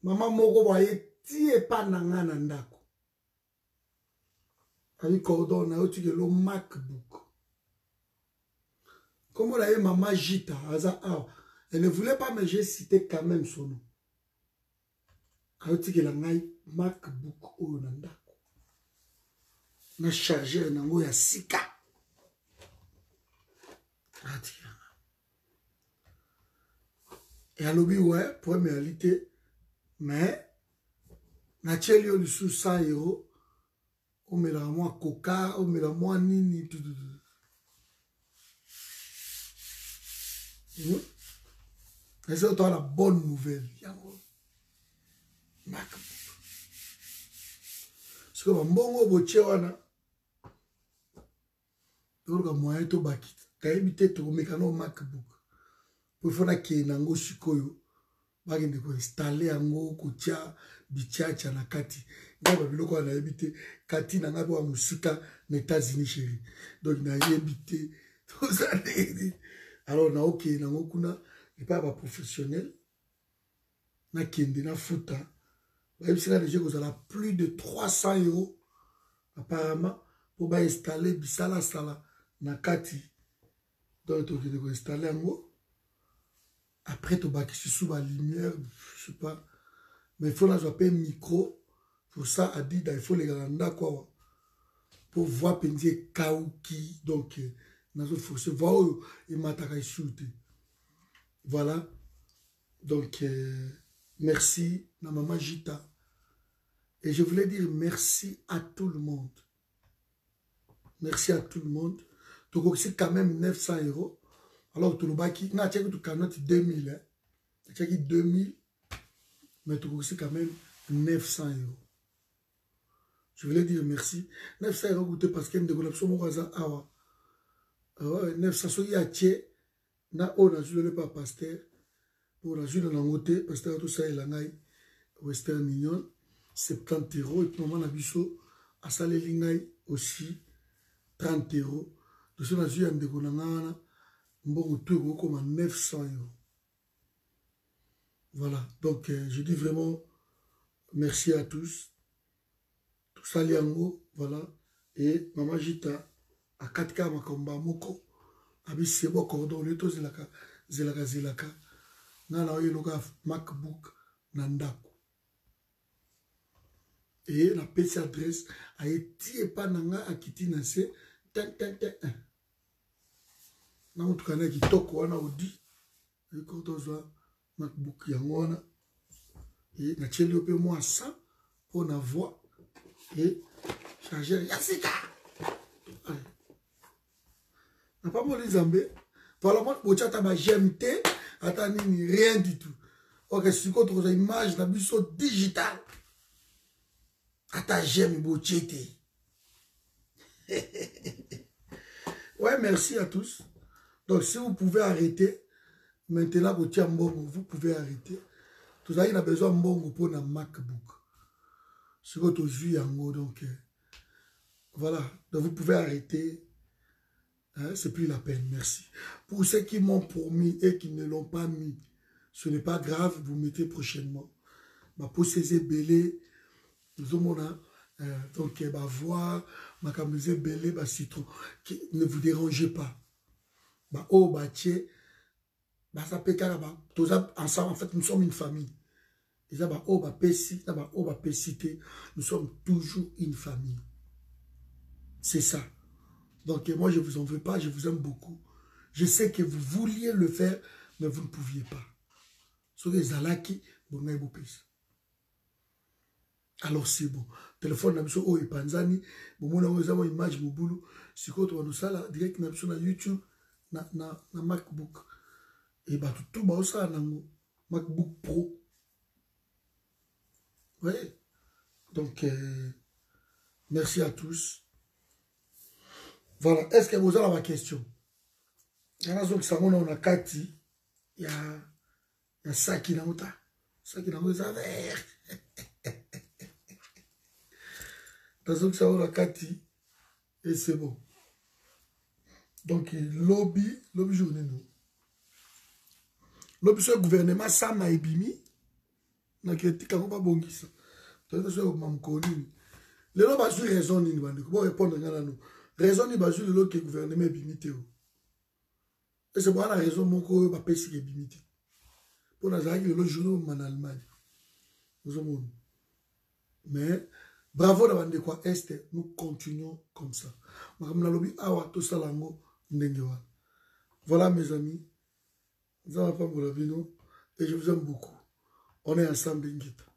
Maman Moko voyait ti et pas nangananda. Avec cordon, on a eu le MacBook. Comme on a eu maman Gita, elle ne voulait pas, mais j'ai cité quand même son nom. On a eu le MacBook au Nanda. On a chargé un ango à Sika. Et à l'objet, ouais, première réalité, mais, on a eu le sous-cent euros. On met la moi coca, on met la moi nini, tout, tout, tout. Et c'est la bonne nouvelle. Parce que mon boche, on a. Donc, on moyen de bakit. Tu as évité ton mécano MacBook. Pour faire qu'il y ait un ango chikoyo, on va installer un ango, koutia, bicha, chanakati. Babiloko na yebite kati na ngabo ya musika na États-Unis chéri donc na yebite tous années alors na ok na ngokuna et pas professionnel na kende na futa même si là les gens ont plus de trois cents euros apparemment pour ba installer bisala sala na kati donc tu dois installer ngo Après, tu vas sous la lumière, je sais pas. Mais il faut là, j'appelle micro. Pour ça, à dire, il faut les grands quoi. Pour voir penser Kaouki. Donc, il faut se voir et m'attaquer shooter. Voilà. Donc, euh, merci, la maman Gita. Et je voulais dire merci à tout le monde. Merci à tout le monde. Donc, c'est quand même neuf cents euros. Alors, tu as dit que deux mille. Tu as dit deux mille. Mais tu as quand même neuf cents euros. Je voulais dire merci. neuf cents euros, parce qu'il y a une décollation au hasard. neuf cents euros, il y a tché. Na on a joué le pas pasteur. Pour la jouer dans la montée, pasteur tout ça, il a naï. Western Union. soixante-dix euros. Et puis, maman, a salé l'inaï aussi. trente euros. Tout ça, on a joué en décollant. Bon, tout comme à neuf cents euros. Voilà. Donc, euh, je dis vraiment merci à tous. Tout ça, les amours, voilà. Et maman Gita, à quatre K, ma combat, moko, avec ses beaux cordons, le to zelaka, zelaka, zelaka. Nan, la oyeloga, MacBook, nandako. Et la petite adresse, a été pas nanga, a quitté nase, ten, ten, ten, ten. Na mutu kana kitoko wana odi yuko tozwa MacBook yangona et na cheli ope moi ça pour na voix et chargeur yasika na pas mon zambe par la mode bochata ba G M T atani rien du tout OK siko tozwa image na biso digital ata j'aime bochete. Ouais, merci à tous. Donc, si vous pouvez arrêter, maintenant, vous pouvez arrêter. Tout ça, il a besoin de bon pour un MacBook. C'est votre jus en haut. Donc, voilà. Donc, vous pouvez arrêter. Hein, c'est plus la peine. Merci. Pour ceux qui m'ont promis et qui ne l'ont pas mis, ce n'est pas grave. Vous mettez prochainement. Bah, pour ces ébélés, nous avons là. Euh, donc, bah, voir, ma camise ébélée, bah, citron. Ne vous dérangez pas. Bah, oh, bah, tiens, bah, ça peut carrément. Tous ensemble, en fait, nous sommes une famille. Et ça, bah, oh, bah, pessi, bah, oh, bah, pessi, nous sommes toujours une famille. C'est ça. Donc, moi, je ne vous en veux pas, je vous aime beaucoup. Je sais que vous vouliez le faire, mais vous ne pouviez pas. Sur les alaki, vous n'avez pas plus. Alors, c'est bon. Téléphone, nous sommes, oh, et Panzani, nous avons une image, nous boulot. Si vous avez nous ça, direct, nous sommes sur YouTube. Na, na, na MacBook et bah tout, tout bah ça nango MacBook Pro, ouais. Donc euh, merci à tous, voilà. Est-ce que vous avez la question? Il y a donc ça on a Kati, il y a il y a ça qui n'ont pas ça qui n'ont pas ça vert donc ça on a Kati et c'est bon. Donc, lobby, lobby journée, nous. Lobby sur le gouvernement, ça m'a ébimi. Donc, il y a des gens qui ont dit ça. Donc, il y a des gens qui ont dit ça. Les gens qui ont raison, ils vont répondre à nous. Raison, ils vont dire que le gouvernement est bimité. Et c'est pour la raison que je pense qu'il est bimité. Pour la raison que le journal en Allemagne. Nous sommes. Mais, bravo d'avoir dit quoi, Est, nous continuons comme ça. Madame la lobby, awa, tout ça, l'ango. Voilà mes amis, nous allons pas vous laver, non, et je vous aime beaucoup. On est ensemble, Ngita.